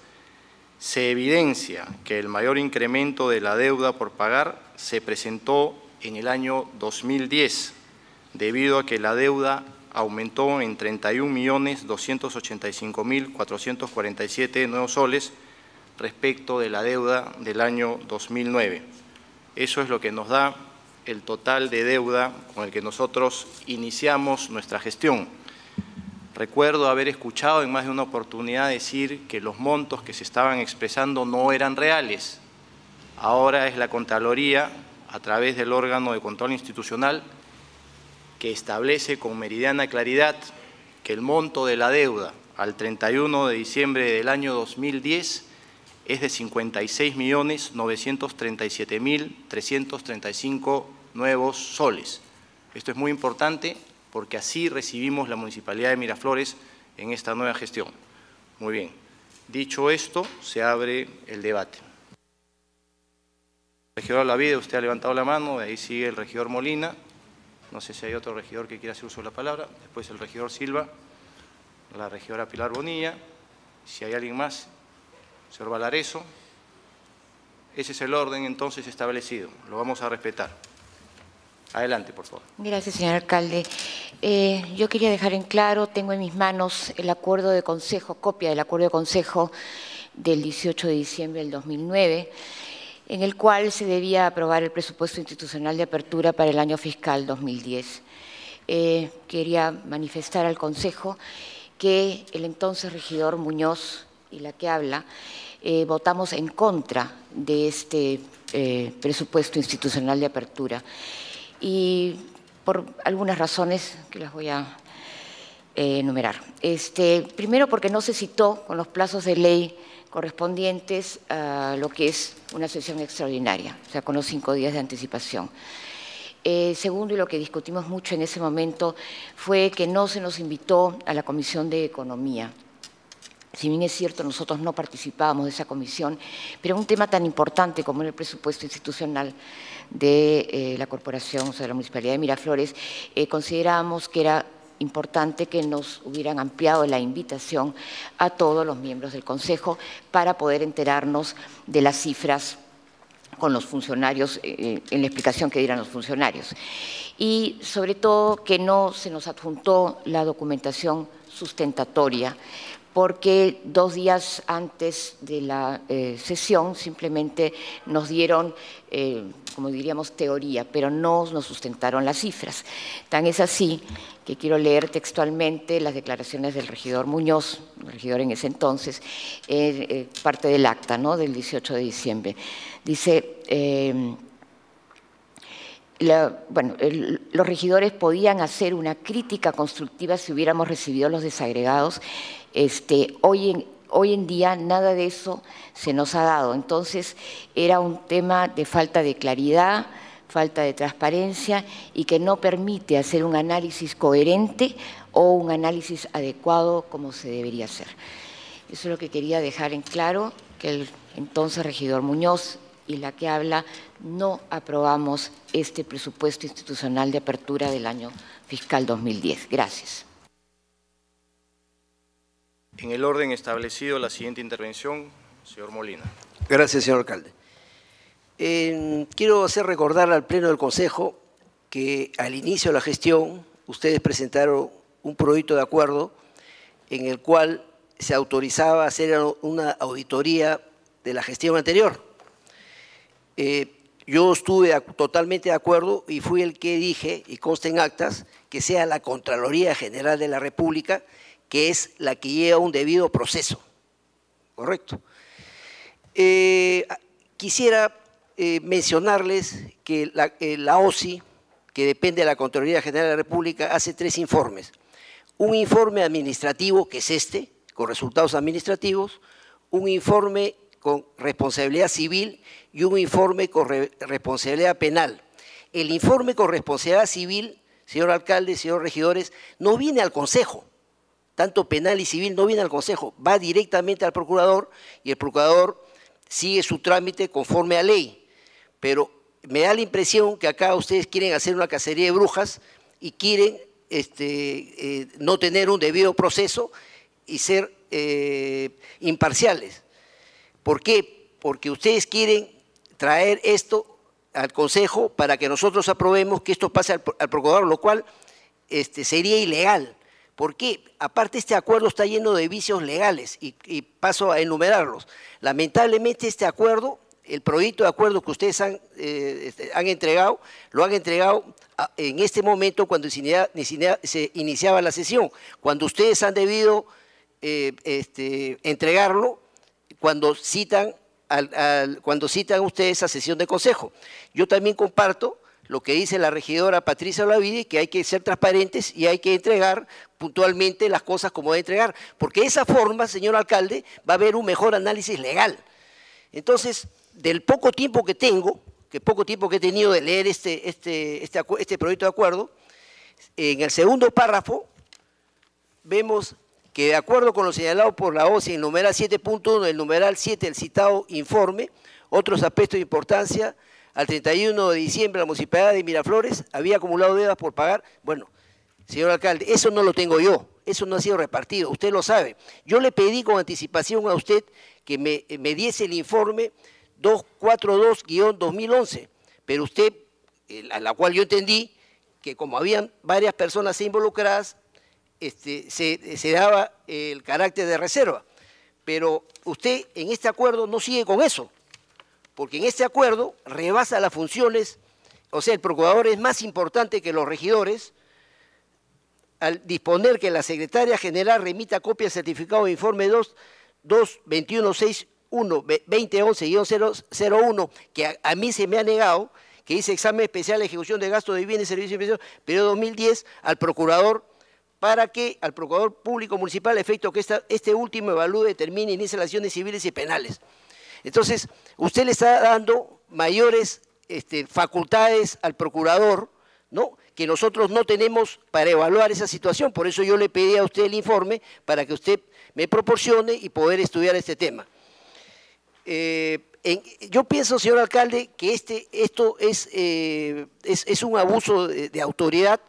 se evidencia que el mayor incremento de la deuda por pagar se presentó en el año dos mil diez, debido a que la deuda aumentó en treinta y un millones doscientos ochenta y cinco mil cuatrocientos cuarenta y siete nuevos soles respecto de la deuda del año dos mil nueve. Eso es lo que nos da el total de deuda con el que nosotros iniciamos nuestra gestión. Recuerdo haber escuchado en más de una oportunidad decir que los montos que se estaban expresando no eran reales. Ahora es la Contraloría, a través del órgano de control institucional, que establece con meridiana claridad que el monto de la deuda al treinta y uno de diciembre del año dos mil diez es de cincuenta y seis millones novecientos treinta y siete mil trescientos treinta y cinco nuevos soles. Esto es muy importante porque así recibimos la Municipalidad de Miraflores en esta nueva gestión. Muy bien. Dicho esto, se abre el debate. El regidor Olavide, usted ha levantado la mano, ahí sigue el regidor Molina. No sé si hay otro regidor que quiera hacer uso de la palabra. Después el regidor Silva, la regidora Pilar Bonilla. Si hay alguien más... Señor Balarezo, ese es el orden entonces establecido, lo vamos a respetar. Adelante, por favor. Gracias, señor alcalde. Eh, yo quería dejar en claro, tengo en mis manos el acuerdo de consejo, copia del acuerdo de consejo del dieciocho de diciembre del dos mil nueve, en el cual se debía aprobar el presupuesto institucional de apertura para el año fiscal dos mil diez. Eh, quería manifestar al consejo que el entonces regidor Muñoz y la que habla, eh, votamos en contra de este eh, presupuesto institucional de apertura. Y por algunas razones que las voy a eh, enumerar. Este, primero, porque no se citó con los plazos de ley correspondientes a lo que es una sesión extraordinaria, o sea, con los cinco días de anticipación. Eh, segundo, y lo que discutimos mucho en ese momento, fue que no se nos invitó a la Comisión de Economía. Si bien es cierto, nosotros no participábamos de esa comisión, pero un tema tan importante como el presupuesto institucional de eh, la corporación, o sea, de la Municipalidad de Miraflores, eh, considerábamos que era importante que nos hubieran ampliado la invitación a todos los miembros del Consejo para poder enterarnos de las cifras con los funcionarios, eh, en la explicación que dieran los funcionarios. Y sobre todo que no se nos adjuntó la documentación sustentatoria, porque dos días antes de la eh, sesión simplemente nos dieron, eh, como diríamos, teoría, pero no nos sustentaron las cifras. Tan es así que quiero leer textualmente las declaraciones del regidor Muñoz, regidor en ese entonces, eh, eh, parte del acta, ¿no?, del dieciocho de diciembre. Dice… Eh, La, bueno, el, los regidores podían hacer una crítica constructiva si hubiéramos recibido los desagregados. Este, hoy, en, hoy en día nada de eso se nos ha dado. Entonces, era un tema de falta de claridad, falta de transparencia y que no permite hacer un análisis coherente o un análisis adecuado como se debería hacer. Eso es lo que quería dejar en claro, que el entonces regidor Muñoz y la que habla, no aprobamos este presupuesto institucional de apertura del año fiscal dos mil diez. Gracias. En el orden establecido, la siguiente intervención, señor Molina. Gracias, señor alcalde. Eh, quiero hacer recordar al Pleno del Consejo que al inicio de la gestión ustedes presentaron un proyecto de acuerdo en el cual se autorizaba hacer una auditoría de la gestión anterior. Eh, yo estuve totalmente de acuerdo y fui el que dije, y consta en actas, que sea la Contraloría General de la República, que es la que lleva un debido proceso. Correcto. Eh, quisiera eh, mencionarles que la, eh, la O S I, que depende de la Contraloría General de la República, hace tres informes. Un informe administrativo, que es este, con resultados administrativos, un informe con responsabilidad civil y un informe con re responsabilidad penal. El informe con responsabilidad civil, señor alcalde, señor regidores, no viene al Consejo, tanto penal y civil no viene al Consejo, va directamente al Procurador y el Procurador sigue su trámite conforme a ley. Pero me da la impresión que acá ustedes quieren hacer una cacería de brujas y quieren este, eh, no tener un debido proceso y ser eh, imparciales. ¿Por qué? Porque ustedes quieren traer esto al Consejo para que nosotros aprobemos que esto pase al, al Procurador, lo cual este, sería ilegal. ¿Por qué? Aparte, este acuerdo está lleno de vicios legales y, y paso a enumerarlos. Lamentablemente, este acuerdo, el proyecto de acuerdo que ustedes han, eh, han entregado, lo han entregado a, en este momento cuando se iniciaba la sesión, cuando ustedes han debido eh, este, entregarlo, cuando citan, al, al, cuando citan ustedes a sesión de Consejo. Yo también comparto lo que dice la regidora Patricia Olavide, que hay que ser transparentes y hay que entregar puntualmente las cosas como debe entregar, porque de esa forma, señor alcalde, va a haber un mejor análisis legal. Entonces, del poco tiempo que tengo, que poco tiempo que he tenido de leer este, este, este, este proyecto de acuerdo, en el segundo párrafo vemos que de acuerdo con lo señalado por la O C I en el numeral siete punto uno, el numeral siete del citado informe, otros aspectos de importancia, al treinta y uno de diciembre la Municipalidad de Miraflores había acumulado deudas por pagar. Bueno, señor alcalde, eso no lo tengo yo, eso no ha sido repartido, usted lo sabe. Yo le pedí con anticipación a usted que me, me diese el informe doscientos cuarenta y dos guión dos mil once, pero usted, a la cual yo entendí que como habían varias personas involucradas, Este, se, se daba el carácter de reserva, pero usted en este acuerdo no sigue con eso, porque en este acuerdo rebasa las funciones, o sea, el procurador es más importante que los regidores, al disponer que la secretaria general remita copia del certificado de informe dos dos dos uno seis uno dos mil once guión cero cero uno, que a, a mí se me ha negado, que dice examen especial de ejecución de gastos de bienes, servicios y pensiones, periodo dos mil diez, al procurador, para que al Procurador Público Municipal, efecto que esta, este último evalúe, determine y inicie las acciones civiles y penales. Entonces, usted le está dando mayores este, facultades al Procurador, ¿no?, que nosotros no tenemos para evaluar esa situación. Por eso yo le pedí a usted el informe para que usted me proporcione y poder estudiar este tema. Eh, en, yo pienso, señor alcalde, que este, esto es, eh, es, es un abuso de, de autoridad,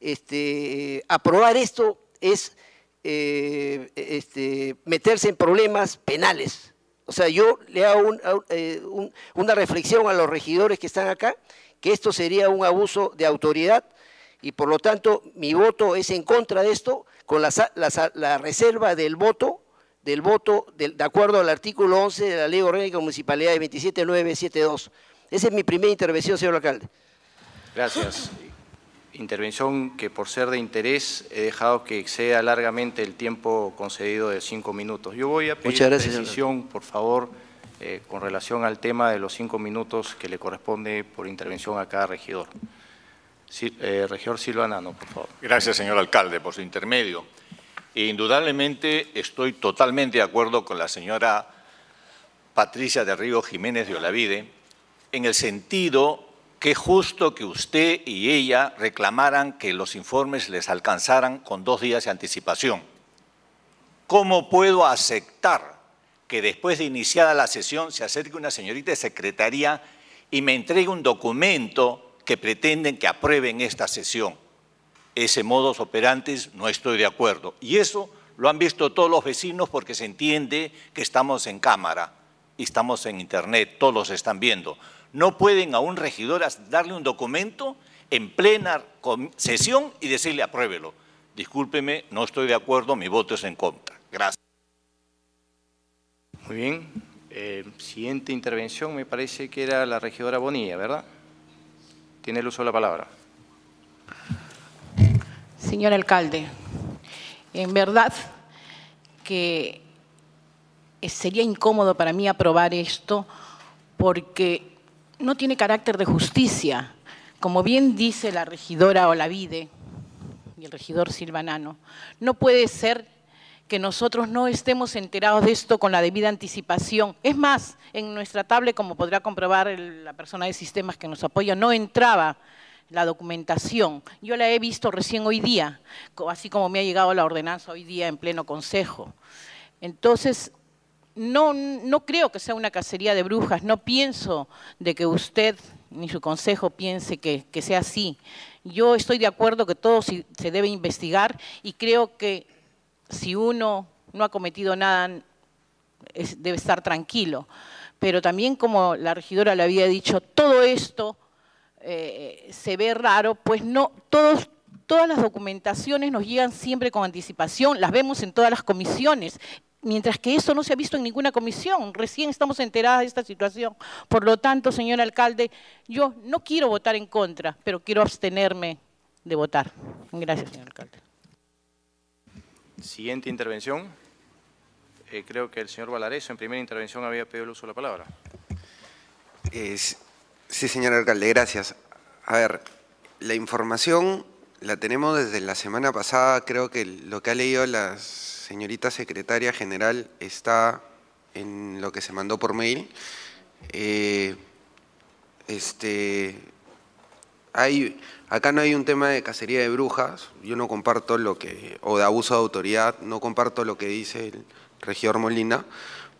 este, aprobar esto es eh, este, meterse en problemas penales. O sea, yo le hago un, eh, un, una reflexión a los regidores que están acá, que esto sería un abuso de autoridad y por lo tanto mi voto es en contra de esto, con la, la, la reserva del voto, del voto de, de acuerdo al artículo once de la Ley Orgánica de Municipalidades veintisiete mil novecientos setenta y dos. Esa es mi primera intervención, señor alcalde. Gracias. Intervención que por ser de interés he dejado que exceda largamente el tiempo concedido de cinco minutos. Yo voy a pedir precisión, por favor, eh, con relación al tema de los cinco minutos que le corresponde por intervención a cada regidor. Sí, eh, regidor Silva Nano, por favor. Gracias, señor alcalde, por su intermedio. Indudablemente estoy totalmente de acuerdo con la señora Patricia del Río Jiménez de Olavide, en el sentido que justo que usted y ella reclamaran que los informes les alcanzaran con dos días de anticipación. ¿Cómo puedo aceptar que después de iniciada la sesión se acerque una señorita de secretaría y me entregue un documento que pretenden que aprueben esta sesión? Ese modus operandi no estoy de acuerdo. Y eso lo han visto todos los vecinos porque se entiende que estamos en cámara y estamos en internet, todos los están viendo. No pueden a un regidor darle un documento en plena sesión y decirle apruébelo. Discúlpeme, no estoy de acuerdo, mi voto es en contra. Gracias. Muy bien. Eh, siguiente intervención me parece que era la regidora Bonilla, ¿verdad? Tiene el uso de la palabra. Señor alcalde, en verdad que sería incómodo para mí aprobar esto porque no tiene carácter de justicia, como bien dice la regidora Olavide y el regidor Silva Nano. No puede ser que nosotros no estemos enterados de esto con la debida anticipación. Es más, en nuestra tablet, como podrá comprobar el, la persona de sistemas que nos apoya, no entraba la documentación. Yo la he visto recién hoy día, así como me ha llegado la ordenanza hoy día en pleno consejo. Entonces, No, no creo que sea una cacería de brujas, no pienso de que usted ni su consejo piense que, que sea así. Yo estoy de acuerdo que todo se debe investigar y creo que si uno no ha cometido nada es, debe estar tranquilo. Pero también, como la regidora le había dicho, todo esto eh, se ve raro, pues no, todos... Todas las documentaciones nos llegan siempre con anticipación, las vemos en todas las comisiones, mientras que eso no se ha visto en ninguna comisión. Recién estamos enteradas de esta situación. Por lo tanto, señor alcalde, yo no quiero votar en contra, pero quiero abstenerme de votar. Gracias, señor alcalde. Siguiente intervención. Eh, creo que el señor Balarezo, en primera intervención, había pedido el uso de la palabra. Eh, sí, señor alcalde, gracias. A ver, la información la tenemos desde la semana pasada. Creo que lo que ha leído la señorita secretaria general está en lo que se mandó por mail. Eh, este, hay, acá no hay un tema de cacería de brujas, yo no comparto lo que, o de abuso de autoridad, no comparto lo que dice el regidor Molina,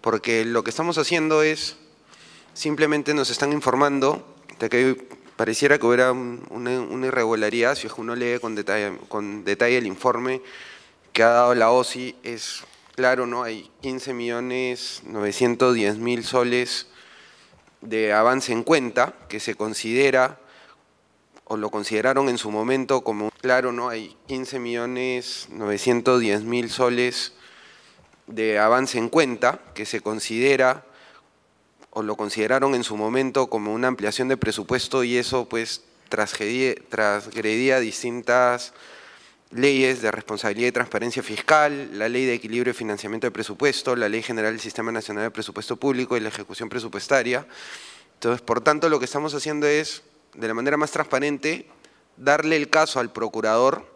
porque lo que estamos haciendo es, simplemente nos están informando de que hay... Pareciera que hubiera una, una irregularidad. Si uno lee con detalle, con detalle el informe que ha dado la O C I, es claro, ¿no? Hay quince millones novecientos diez mil soles de avance en cuenta que se considera, o lo consideraron en su momento como, claro, ¿no? Hay quince millones novecientos diez mil soles de avance en cuenta que se considera, o lo consideraron en su momento como una ampliación de presupuesto, y eso pues transgredía distintas leyes de responsabilidad y transparencia fiscal, la Ley de Equilibrio y Financiamiento de Presupuesto, la Ley General del Sistema Nacional de Presupuesto Público y la Ejecución Presupuestaria. Entonces, por tanto, lo que estamos haciendo es, de la manera más transparente, darle el caso al procurador,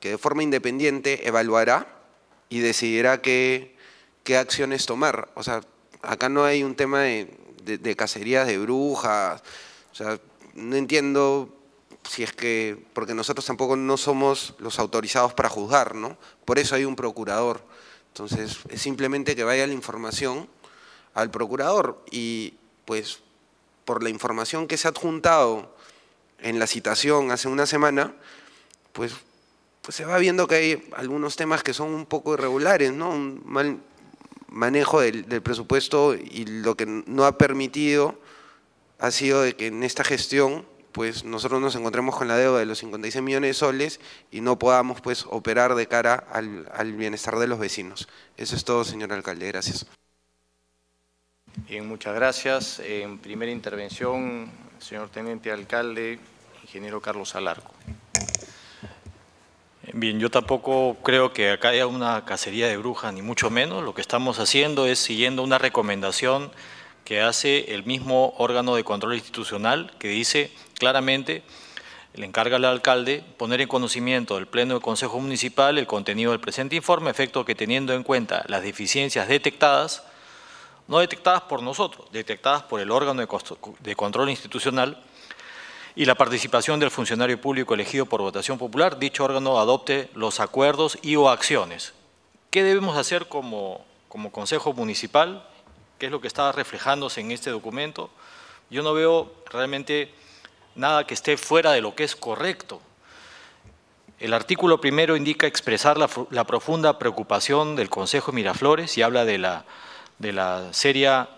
que de forma independiente evaluará y decidirá qué, qué acciones tomar. O sea, acá no hay un tema de, de, de cacerías de brujas. O sea, no entiendo si es que, porque nosotros tampoco no somos los autorizados para juzgar, ¿no? Por eso hay un procurador. Entonces, es simplemente que vaya la información al procurador y, pues, por la información que se ha adjuntado en la citación hace una semana, pues, pues se va viendo que hay algunos temas que son un poco irregulares, ¿no? Un mal manejo del, del presupuesto, y lo que no ha permitido ha sido de que en esta gestión pues nosotros nos encontremos con la deuda de los cincuenta y seis millones de soles y no podamos pues operar de cara al, al bienestar de los vecinos. Eso es todo, señor alcalde. Gracias. Bien, muchas gracias. En primera intervención, señor teniente alcalde, ingeniero Carlos Alarco. Bien, yo tampoco creo que acá haya una cacería de brujas, ni mucho menos. Lo que estamos haciendo es siguiendo una recomendación que hace el mismo órgano de control institucional, que dice claramente, le encarga al alcalde poner en conocimiento del Pleno del Consejo Municipal el contenido del presente informe, efecto que teniendo en cuenta las deficiencias detectadas, no detectadas por nosotros, detectadas por el órgano de, de control institucional, y la participación del funcionario público elegido por votación popular, dicho órgano adopte los acuerdos y o acciones. ¿Qué debemos hacer como, como Consejo Municipal? ¿Qué es lo que está reflejándose en este documento? Yo no veo realmente nada que esté fuera de lo que es correcto. El artículo primero indica expresar la, la profunda preocupación del Consejo de Miraflores y habla de la, de la seria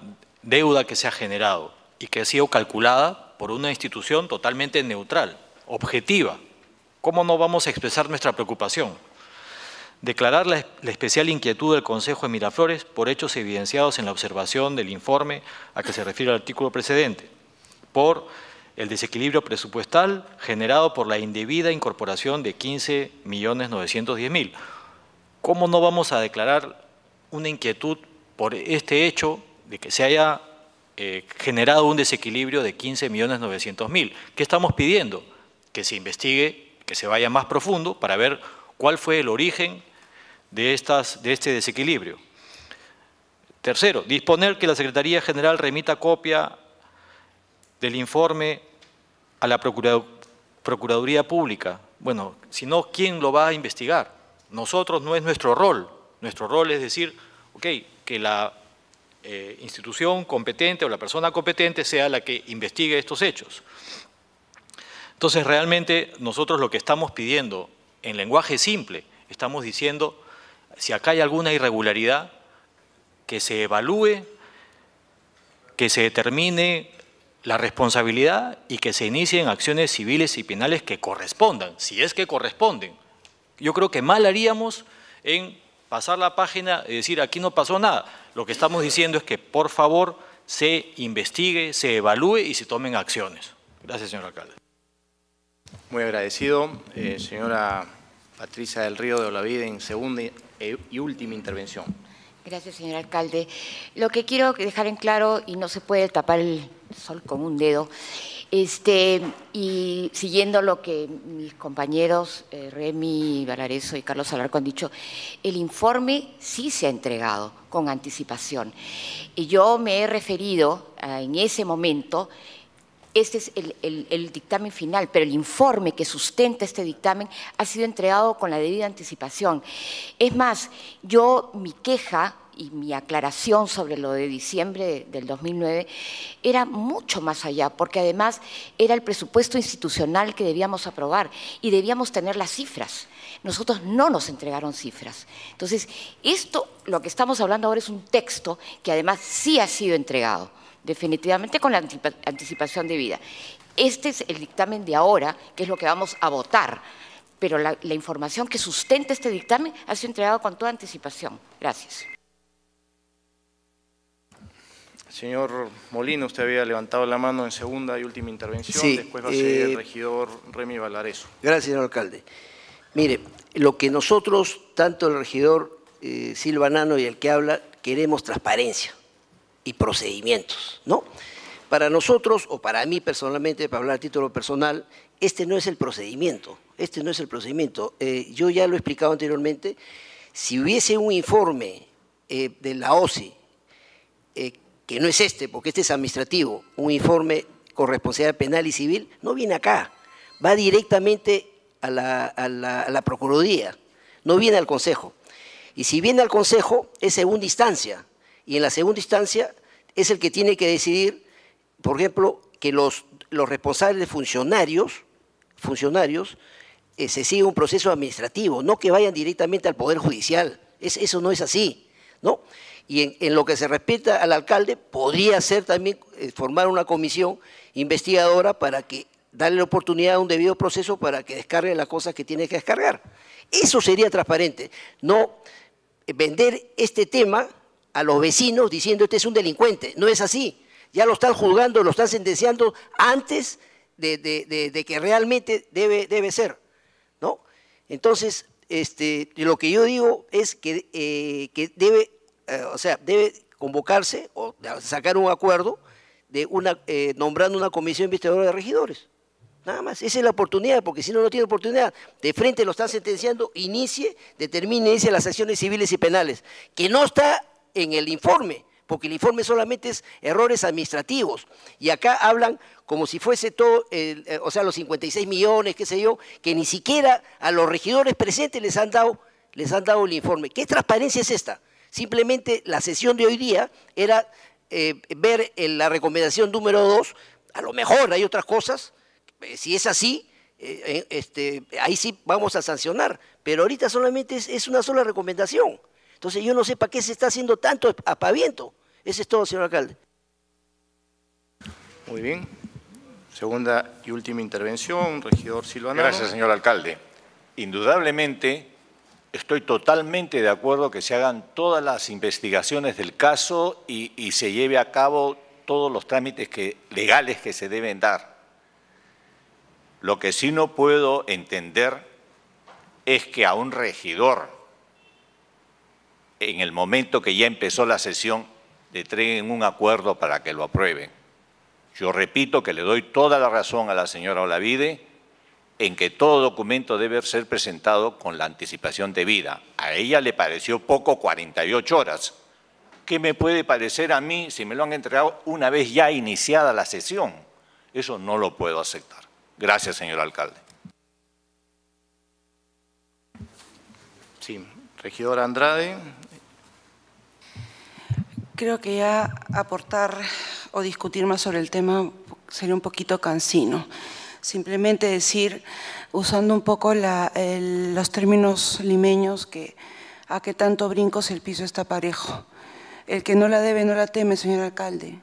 deuda que se ha generado y que ha sido calculada por una institución totalmente neutral, objetiva. ¿Cómo no vamos a expresar nuestra preocupación? Declarar la, la especial inquietud del Consejo de Miraflores por hechos evidenciados en la observación del informe a que se refiere el artículo precedente, por el desequilibrio presupuestal generado por la indebida incorporación de quince millones novecientos diez mil. ¿Cómo no vamos a declarar una inquietud por este hecho de que se haya Eh, generado un desequilibrio de quince millones novecientos mil. ¿Qué estamos pidiendo? Que se investigue, que se vaya más profundo para ver cuál fue el origen de, estas, de este desequilibrio. Tercero, disponer que la Secretaría General remita copia del informe a la Procurad- Procuraduría Pública. Bueno, si no, ¿quién lo va a investigar? Nosotros no es nuestro rol. Nuestro rol es decir, ok, que la Eh, institución competente o la persona competente sea la que investigue estos hechos. Entonces, realmente nosotros lo que estamos pidiendo, en lenguaje simple, estamos diciendo, si acá hay alguna irregularidad, que se evalúe, que se determine la responsabilidad y que se inicien acciones civiles y penales que correspondan, si es que corresponden. Yo creo que mal haríamos en pasar la página y decir, aquí no pasó nada. Lo que estamos diciendo es que, por favor, se investigue, se evalúe y se tomen acciones. Gracias, señor alcalde. Muy agradecido. Eh, señora Patricia del Río de Olavide, en segunda y última intervención. Gracias, señor alcalde. Lo que quiero dejar en claro, y no se puede tapar el sol con un dedo, Este, y siguiendo lo que mis compañeros eh, Remy Balarezo y Carlos Alarco han dicho, el informe sí se ha entregado con anticipación. Y yo me he referido eh, en ese momento, este es el, el, el dictamen final, pero el informe que sustenta este dictamen ha sido entregado con la debida anticipación. Es más, yo, mi queja y mi aclaración sobre lo de diciembre del dos mil nueve era mucho más allá, porque además era el presupuesto institucional que debíamos aprobar y debíamos tener las cifras. Nosotros no nos entregaron cifras. Entonces, esto, lo que estamos hablando ahora es un texto que además sí ha sido entregado, definitivamente con la anticipación debida. Este es el dictamen de ahora, que es lo que vamos a votar, pero la, la información que sustenta este dictamen ha sido entregada con toda anticipación. Gracias. Señor Molina, usted había levantado la mano en segunda y última intervención, sí, después va a ser eh, el regidor Remy Balarezo. Gracias, señor alcalde. Mire, lo que nosotros, tanto el regidor eh, Silva Nano y el que habla, queremos transparencia y procedimientos, ¿no? Para nosotros, o para mí personalmente, para hablar a título personal, este no es el procedimiento, este no es el procedimiento. Eh, yo ya lo he explicado anteriormente, si hubiese un informe eh, de la O C I, eh, que no es este, porque este es administrativo, un informe con responsabilidad penal y civil, no viene acá, va directamente a la, a la, a la Procuraduría, no viene al Consejo. Y si viene al Consejo, es segunda instancia, y en la segunda instancia es el que tiene que decidir, por ejemplo, que los, los responsables de funcionarios, funcionarios eh, se siga un proceso administrativo, no que vayan directamente al Poder Judicial. Es, eso no es así, ¿no? Y en, en lo que se respeta al alcalde, podría ser también eh, formar una comisión investigadora para que darle la oportunidad a un debido proceso para que descargue las cosas que tiene que descargar. Eso sería transparente, no vender este tema a los vecinos diciendo este es un delincuente. No es así, ya lo están juzgando, lo están sentenciando antes de, de, de, de que realmente debe, debe ser, ¿no? Entonces, este, lo que yo digo es que, eh, que debe, eh, o sea, debe convocarse o sacar un acuerdo de una, eh, nombrando una comisión investigadora de regidores. Nada más, esa es la oportunidad, porque si no, no tiene oportunidad. De frente lo están sentenciando, inicie, determine, inicie las acciones civiles y penales, que no está en el informe, porque el informe solamente es errores administrativos. Y acá hablan como si fuese todo, el, o sea, los cincuenta y seis millones, qué sé yo, que ni siquiera a los regidores presentes les han dado, les han dado el informe. ¿Qué transparencia es esta? Simplemente la sesión de hoy día era eh, ver en la recomendación número dos, a lo mejor hay otras cosas. Si es así, eh, este, ahí sí vamos a sancionar, pero ahorita solamente es, es una sola recomendación. Entonces yo no sé para qué se está haciendo tanto apaviento. Ese es todo, señor alcalde. Muy bien. Segunda y última intervención, regidor Silva Nano. Gracias, señor alcalde. Indudablemente estoy totalmente de acuerdo que se hagan todas las investigaciones del caso y, y se lleve a cabo todos los trámites que, legales que se deben dar. Lo que sí no puedo entender es que a un regidor, en el momento que ya empezó la sesión, le entreguen un acuerdo para que lo aprueben. Yo repito que le doy toda la razón a la señora Olavide en que todo documento debe ser presentado con la anticipación debida. A ella le pareció poco cuarenta y ocho horas. ¿Qué me puede parecer a mí si me lo han entregado una vez ya iniciada la sesión? Eso no lo puedo aceptar. Gracias, señor alcalde. Sí, regidor Andrade. Creo que ya aportar o discutir más sobre el tema sería un poquito cansino. Simplemente decir, usando un poco la, el, los términos limeños, que a qué tanto brincos el piso está parejo. El que no la debe no la teme, señor alcalde.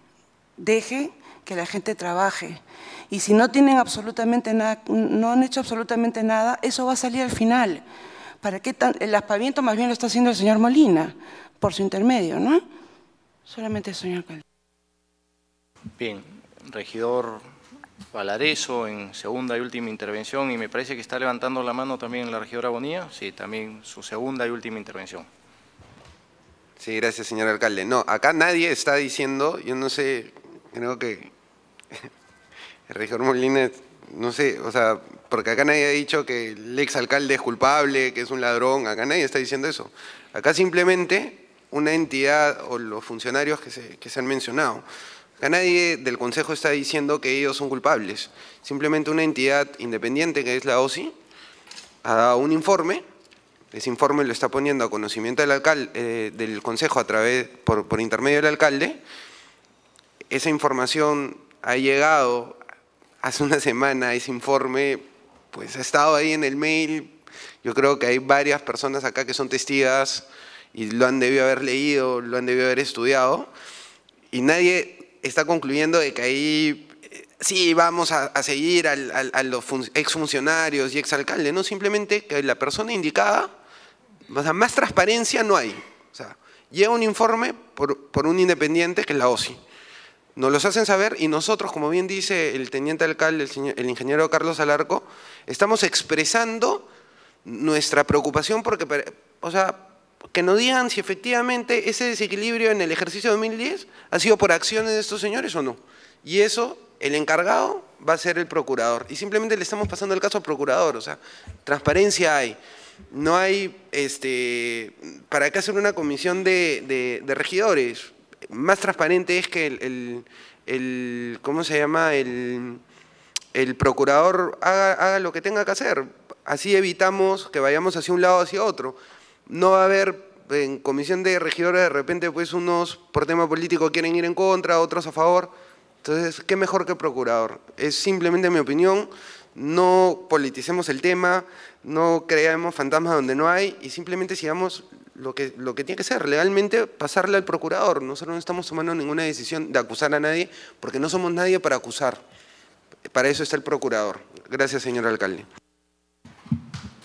Deje que la gente trabaje. Y si no tienen absolutamente nada, no han hecho absolutamente nada, eso va a salir al final. ¿Para qué tan? El aspaviento más bien lo está haciendo el señor Molina, por su intermedio, ¿no? Solamente eso, señor alcalde. Bien, regidor Balarezo, en segunda y última intervención, y me parece que está levantando la mano también la regidora Bonilla. Sí, también su segunda y última intervención. Sí, gracias, señor alcalde. No, acá nadie está diciendo, yo no sé, creo que... El regidor Molina, no sé, o sea, porque acá nadie ha dicho que el exalcalde es culpable, que es un ladrón, acá nadie está diciendo eso. Acá simplemente una entidad o los funcionarios que se, que se han mencionado. Acá nadie del Consejo está diciendo que ellos son culpables. Simplemente una entidad independiente que es la O C I ha dado un informe, ese informe lo está poniendo a conocimiento del, alcalde, eh, del Consejo a través, por, por intermedio del alcalde. Esa información ha llegado... Hace una semana ese informe, pues ha estado ahí en el mail. Yo creo que hay varias personas acá que son testigas y lo han debido haber leído, lo han debido haber estudiado. Y nadie está concluyendo de que ahí sí vamos a, a seguir al, al, a los exfuncionarios y exalcaldes. No, simplemente que la persona indicada, o sea, más transparencia no hay. O sea, llega un informe por, por un independiente que es la O C I. Nos los hacen saber y nosotros, como bien dice el teniente alcalde, el, señor, el ingeniero Carlos Alarco, estamos expresando nuestra preocupación porque, o sea, que nos digan si efectivamente ese desequilibrio en el ejercicio dos mil diez ha sido por acciones de estos señores o no. Y eso, el encargado va a ser el procurador. Y simplemente le estamos pasando el caso al procurador, o sea, transparencia hay. No hay, este, ¿para qué hacer una comisión de, de, de regidores? Más transparente es que el, el, el ¿cómo se llama? El, el procurador haga, haga lo que tenga que hacer. Así evitamos que vayamos hacia un lado o hacia otro. No va a haber en comisión de regidores de repente pues unos por tema político quieren ir en contra, otros a favor. Entonces, ¿qué mejor que el procurador? Es simplemente mi opinión. no politicemos el tema, no creemos fantasmas donde no hay y simplemente sigamos lo que, lo que tiene que ser, legalmente pasarle al procurador. Nosotros no estamos tomando ninguna decisión de acusar a nadie porque no somos nadie para acusar. Para eso está el procurador. Gracias, señor alcalde.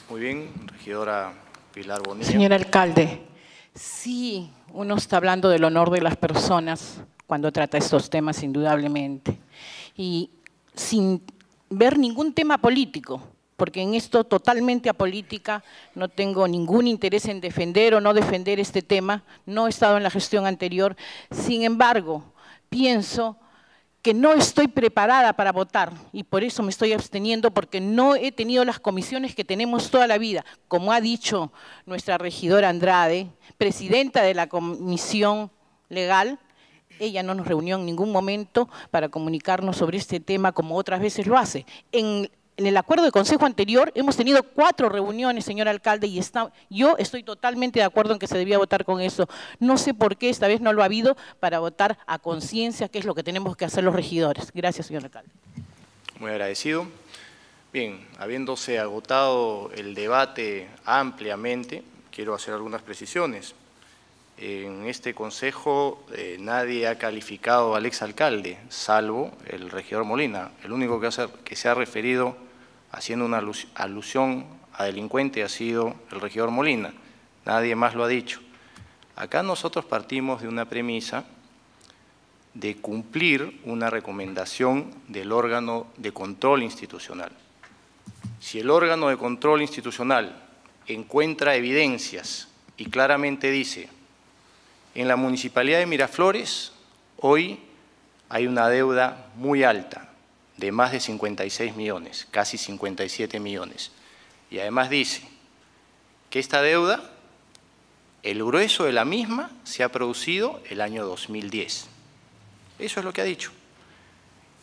Muy bien, regidora Pilar Bonilla. Señor alcalde, sí, uno está hablando del honor de las personas cuando trata estos temas, indudablemente, y sin ver ningún tema político, porque en esto totalmente apolítica, no tengo ningún interés en defender o no defender este tema, no he estado en la gestión anterior, sin embargo, pienso que no estoy preparada para votar y por eso me estoy absteniendo, porque no he tenido las comisiones que tenemos toda la vida, como ha dicho nuestra regidora Andrade, presidenta de la Comisión Legal. Ella no nos reunió en ningún momento para comunicarnos sobre este tema como otras veces lo hace. En, en el acuerdo de consejo anterior hemos tenido cuatro reuniones, señor alcalde, y está, yo estoy totalmente de acuerdo en que se debía votar con eso. No sé por qué esta vez no lo ha habido para votar a conciencia, que es lo que tenemos que hacer los regidores. Gracias, señor alcalde. Muy agradecido. Bien, habiéndose agotado el debate ampliamente, quiero hacer algunas precisiones. En este consejo eh, nadie ha calificado al exalcalde, salvo el regidor Molina. El único que, hace, que se ha referido haciendo una alus- alusión a delincuente ha sido el regidor Molina. Nadie más lo ha dicho. Acá nosotros partimos de una premisa de cumplir una recomendación del órgano de control institucional. Si el órgano de control institucional encuentra evidencias y claramente dice: en la Municipalidad de Miraflores, hoy hay una deuda muy alta, de más de cincuenta y seis millones, casi cincuenta y siete millones. Y además dice que esta deuda, el grueso de la misma, se ha producido el año dos mil diez. Eso es lo que ha dicho.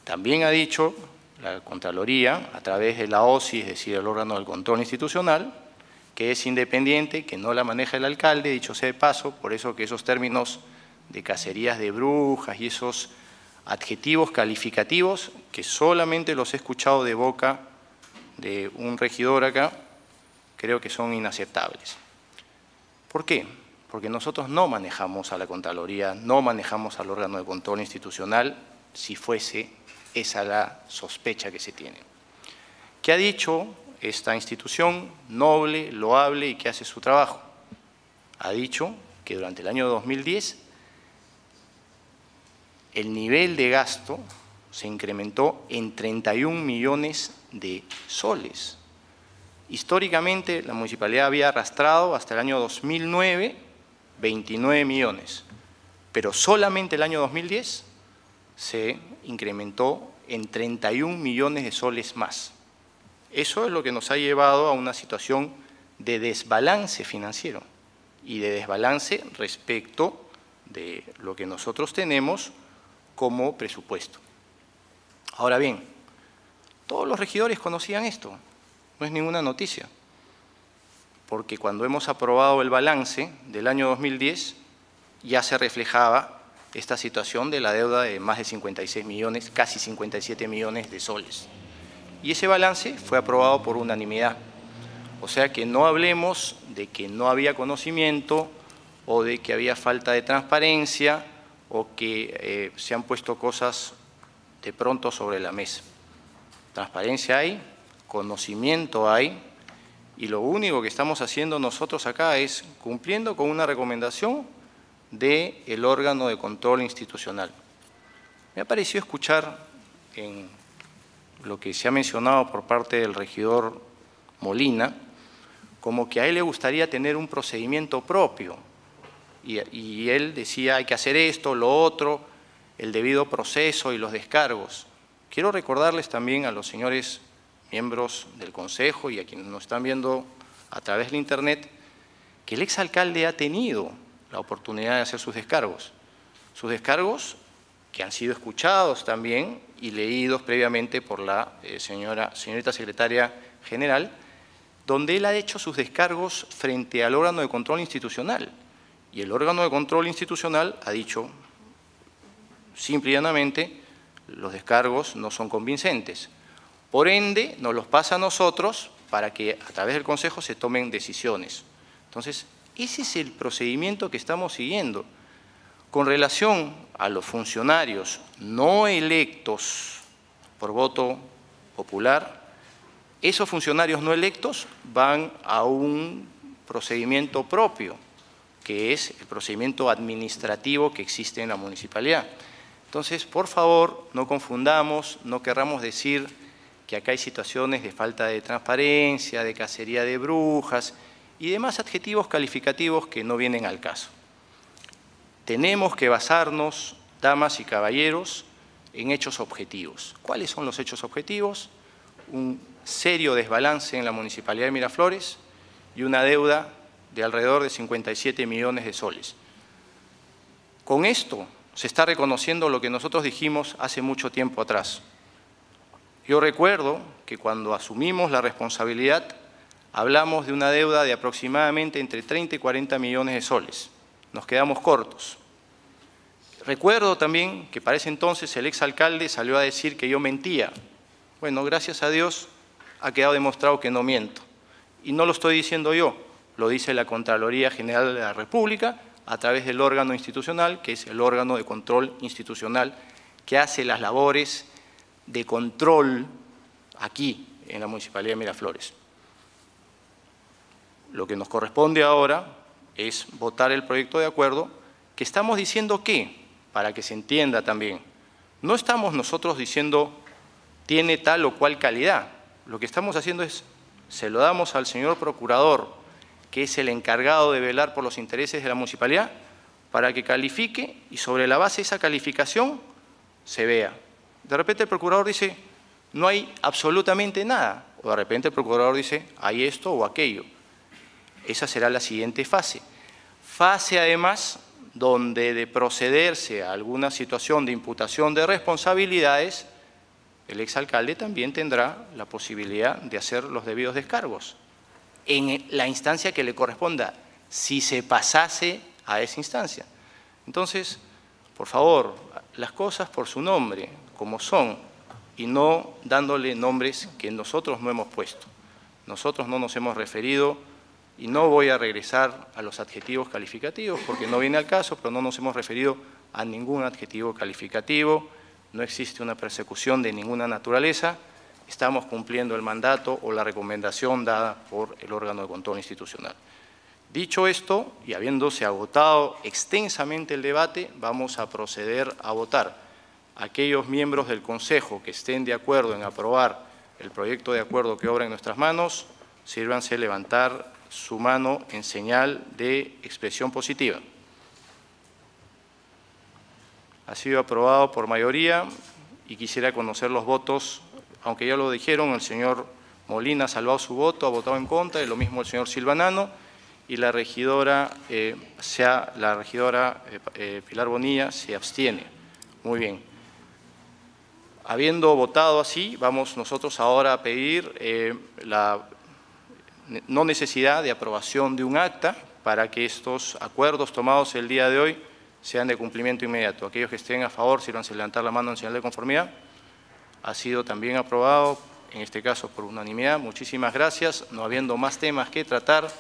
También ha dicho la Contraloría, a través de la O C I, es decir, el órgano del control institucional, que es independiente, que no la maneja el alcalde, dicho sea de paso, por eso que esos términos de cacerías de brujas y esos adjetivos calificativos que solamente los he escuchado de boca de un regidor acá, creo que son inaceptables. ¿Por qué? Porque nosotros no manejamos a la Contraloría, no manejamos al órgano de control institucional, si fuese esa la sospecha que se tiene. ¿Qué ha dicho esta institución noble, loable y que hace su trabajo? Ha dicho que durante el año dos mil diez el nivel de gasto se incrementó en treinta y un millones de soles. Históricamente la municipalidad había arrastrado hasta el año dos mil nueve veintinueve millones, pero solamente el año dos mil diez se incrementó en treinta y un millones de soles más. Eso es lo que nos ha llevado a una situación de desbalance financiero y de desbalance respecto de lo que nosotros tenemos como presupuesto. Ahora bien, todos los regidores conocían esto, no es ninguna noticia, porque cuando hemos aprobado el balance del año dos mil diez ya se reflejaba esta situación de la deuda de más de cincuenta y seis millones, casi cincuenta y siete millones de soles. Y ese balance fue aprobado por unanimidad. O sea que no hablemos de que no había conocimiento o de que había falta de transparencia o que eh, se han puesto cosas de pronto sobre la mesa. Transparencia hay, conocimiento hay, y lo único que estamos haciendo nosotros acá es cumpliendo con una recomendación del órgano de control institucional. Me ha parecido escuchar en lo que se ha mencionado por parte del regidor Molina, como que a él le gustaría tener un procedimiento propio. Y, y él decía, hay que hacer esto, lo otro, el debido proceso y los descargos. Quiero recordarles también a los señores miembros del Consejo y a quienes nos están viendo a través de Internet, que el exalcalde ha tenido la oportunidad de hacer sus descargos. Sus descargos que han sido escuchados también y leídos previamente por la eh, señora, señorita secretaria general, donde él ha hecho sus descargos frente al órgano de control institucional. Y el órgano de control institucional ha dicho, simple y llanamente, los descargos no son convincentes. Por ende, nos los pasa a nosotros para que a través del Consejo se tomen decisiones. Entonces, ese es el procedimiento que estamos siguiendo. Con relación a los funcionarios no electos por voto popular, esos funcionarios no electos van a un procedimiento propio, que es el procedimiento administrativo que existe en la municipalidad. Entonces, por favor, no confundamos, no querramos decir que acá hay situaciones de falta de transparencia, de cacería de brujas y demás adjetivos calificativos que no vienen al caso. Tenemos que basarnos, damas y caballeros, en hechos objetivos. ¿Cuáles son los hechos objetivos? Un serio desbalance en la Municipalidad de Miraflores y una deuda de alrededor de cincuenta y siete millones de soles. Con esto se está reconociendo lo que nosotros dijimos hace mucho tiempo atrás. Yo recuerdo que cuando asumimos la responsabilidad hablamos de una deuda de aproximadamente entre treinta y cuarenta millones de soles. Nos quedamos cortos. Recuerdo también que para ese entonces el exalcalde salió a decir que yo mentía. Bueno, gracias a Dios ha quedado demostrado que no miento. Y no lo estoy diciendo yo, lo dice la Contraloría General de la República a través del órgano institucional, que es el órgano de control institucional que hace las labores de control aquí en la Municipalidad de Miraflores. Lo que nos corresponde ahora es votar el proyecto de acuerdo, que estamos diciendo que, para que se entienda también, no estamos nosotros diciendo tiene tal o cual calidad. Lo que estamos haciendo es, se lo damos al señor procurador, que es el encargado de velar por los intereses de la municipalidad, para que califique y sobre la base de esa calificación se vea. De repente el procurador dice, no hay absolutamente nada, o de repente el procurador dice, hay esto o aquello. Esa será la siguiente fase. Fase, además, donde de procederse a alguna situación de imputación de responsabilidades, el exalcalde también tendrá la posibilidad de hacer los debidos descargos en la instancia que le corresponda, si se pasase a esa instancia. Entonces, por favor, las cosas por su nombre, como son, y no dándole nombres que nosotros no hemos puesto. Nosotros no nos hemos referido. Y no voy a regresar a los adjetivos calificativos porque no viene al caso, pero no nos hemos referido a ningún adjetivo calificativo, no existe una persecución de ninguna naturaleza, estamos cumpliendo el mandato o la recomendación dada por el órgano de control institucional. Dicho esto, y habiéndose agotado extensamente el debate, vamos a proceder a votar. Aquellos miembros del Consejo que estén de acuerdo en aprobar el proyecto de acuerdo que obra en nuestras manos, sírvanse levantar su mano en señal de expresión positiva. Ha sido aprobado por mayoría y quisiera conocer los votos, aunque ya lo dijeron, el señor Molina ha salvado su voto, ha votado en contra, y lo mismo el señor Silva Nano, y la regidora, eh, sea, la regidora eh, eh, Pilar Bonilla se abstiene. Muy bien. Habiendo votado así, vamos nosotros ahora a pedir eh, la... no necesidad de aprobación de un acta para que estos acuerdos tomados el día de hoy sean de cumplimiento inmediato. Aquellos que estén a favor, sírvanse levantar la mano en señal de conformidad. Ha sido también aprobado, en este caso por unanimidad. Muchísimas gracias. No habiendo más temas que tratar,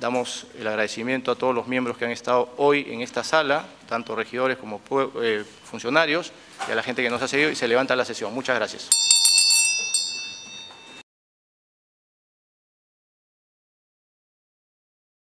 damos el agradecimiento a todos los miembros que han estado hoy en esta sala, tanto regidores como funcionarios, y a la gente que nos ha seguido, y se levanta la sesión. Muchas gracias.